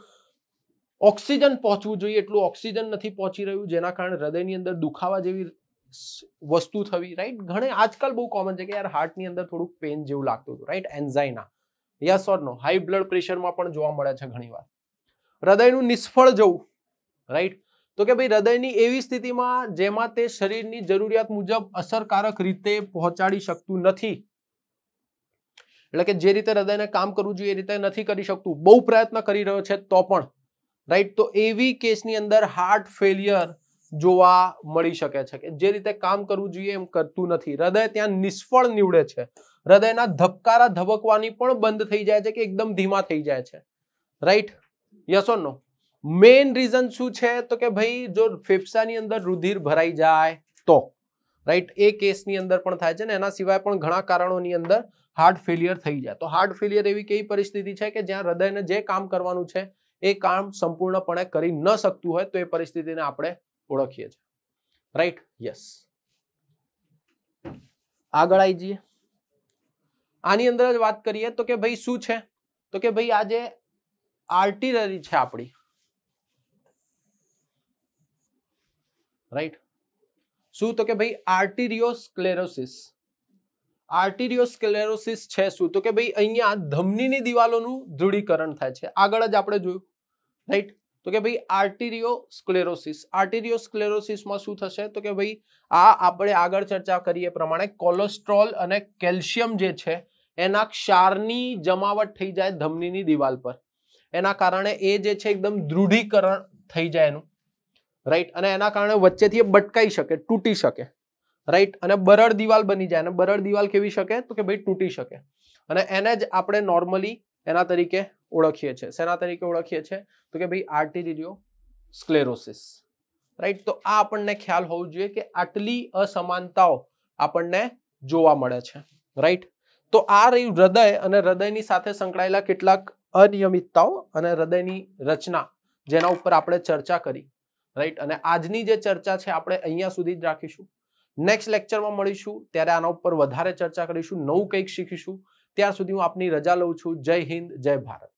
ऑक्सिजन पहुंचवू જોઈએ એટલું ઓક્સિજન નથી પહોંચી રહ્યું, જેના કારણે હૃદયની અંદર દુખાવા જેવી વસ્તુ થવી રાઈટ ઘણે આજકાલ બહુ કોમન છે કે યાર હાર્ટ ની અંદર થોડું પેઇન જેવું લાગતું હતું right angina yes or no high blood pressure માં પણ જોવા મળે છે ઘણીવાર હૃદયનું નિષ્ફળ જવું રાઈટ તો કે ભાઈ હૃદયની એવી સ્થિતિમાં જેમાં તે શરીરની જરૂરિયાત મુજબ અસરકારક રીતે પહોંચાડી શકતું નથી એટલે કે જે રીતે હૃદયને કામ કરવું જોઈએ એ રીતે નથી કરી શકતું બહુ પ્રયત્ન કરી રહ્યો છે તો પણ રાઈટ તો એવી કેસની અંદર હાર્ટ ફેલિયર જોવા મળી શકે છે કે જે રીતે કામ કરવું જોઈએ એમ કરતું નથી હૃદય ત્યાં નિષ્ફળ નીવડે છે હૃદયના ધબકારા ધબકવાની પણ બંધ થઈ જાય છે કે એકદમ ધીમા થઈ જાય છે right yes or no main reason શું છે તો કે ભાઈ જો ફેફસાની અંદર રુધિર ભરાઈ જાય તો રાઈટ એ કેસની અંદર પણ થાય છે ને એના સિવાય પણ ઘણા કારણોની અંદર હાર્ટ ફેલિયર થઈ જાય તો હાર્ટ ફેલિયર એવી કઈ પરિસ્થિતિ છે કે જ્યાં હૃદયને જે કામ કરવાનું છે એ કામ સંપૂર્ણપણે કરી ન શકતું હોય તો એ પરિસ્થિતિને આપણે ઓળખીએ છીએ રાઈટ યસ આગળ આવી જઈએ આની અંદર જ વાત કરીએ તો કે ભાઈ શું છે તો કે ભાઈ આ જે આર્ટરી છે આપણી રાઈટ શું તો કે ભાઈ આર્ટેરિયોસ્ક્લેરોસિસ આર્ટેરિયોસ્ક્લેરોસિસ છે શું તો કે ભાઈ અહીંયા ધમનીની દિવાલોનું ધ્રુડીકરણ થાય છે આગળ જ આપણે જોયું રાઈટ तो के भाई आर्टेरियोस्क्लेरोसिस आर्टेरियोस्क्लेरोसिस में शू थशे तो के भाई आ आपणे आगळ चर्चा करीए प्रमाणे कोलेस्ट्रोल अने कैल्शियम जे छे एना क्षारनी जमावट थई जाए धमनीनी दीवाल पर एना कारणे ए जे छे एकदम दृढ़ीकरण थई जाए एनु राइट अने एना कारणे वच्चेथी बटकाई शके तूटी शके राइट अने बरड़ दीवाल बनी जाए अने बरड़ दीवाल केवी शके तो के भाई तूटी शके अने एने ज आपणे नॉर्मली एना तरीके ओळखीए छे सेना तरीके ओळखीए छे तो के भाई आर्टेरियोस्क्लेरोसिस राइट तो आ आपणने ख्याल होवो जोईए के आटली असमानताओ आपणने जोवा मळे छे राइट तो आ रही हृदय अने हृदयनी साथे संकळायेला केटलाक अनियमितताओ अने हृदयनी रचना जेना उपर आपणे चर्चा करी राइट अने आजनी जे चर्चा छे आपणे अहींया सुधी ज राखीशुं नेक्स्ट लेक्चरमां मळीशुं त्यारे आना उपर वधारे चर्चा करीशुं नवुं कंईक शीखीशुं त्यार सुधी हूँ आपनी रजा लઉં છું जय हिंद जय भारत।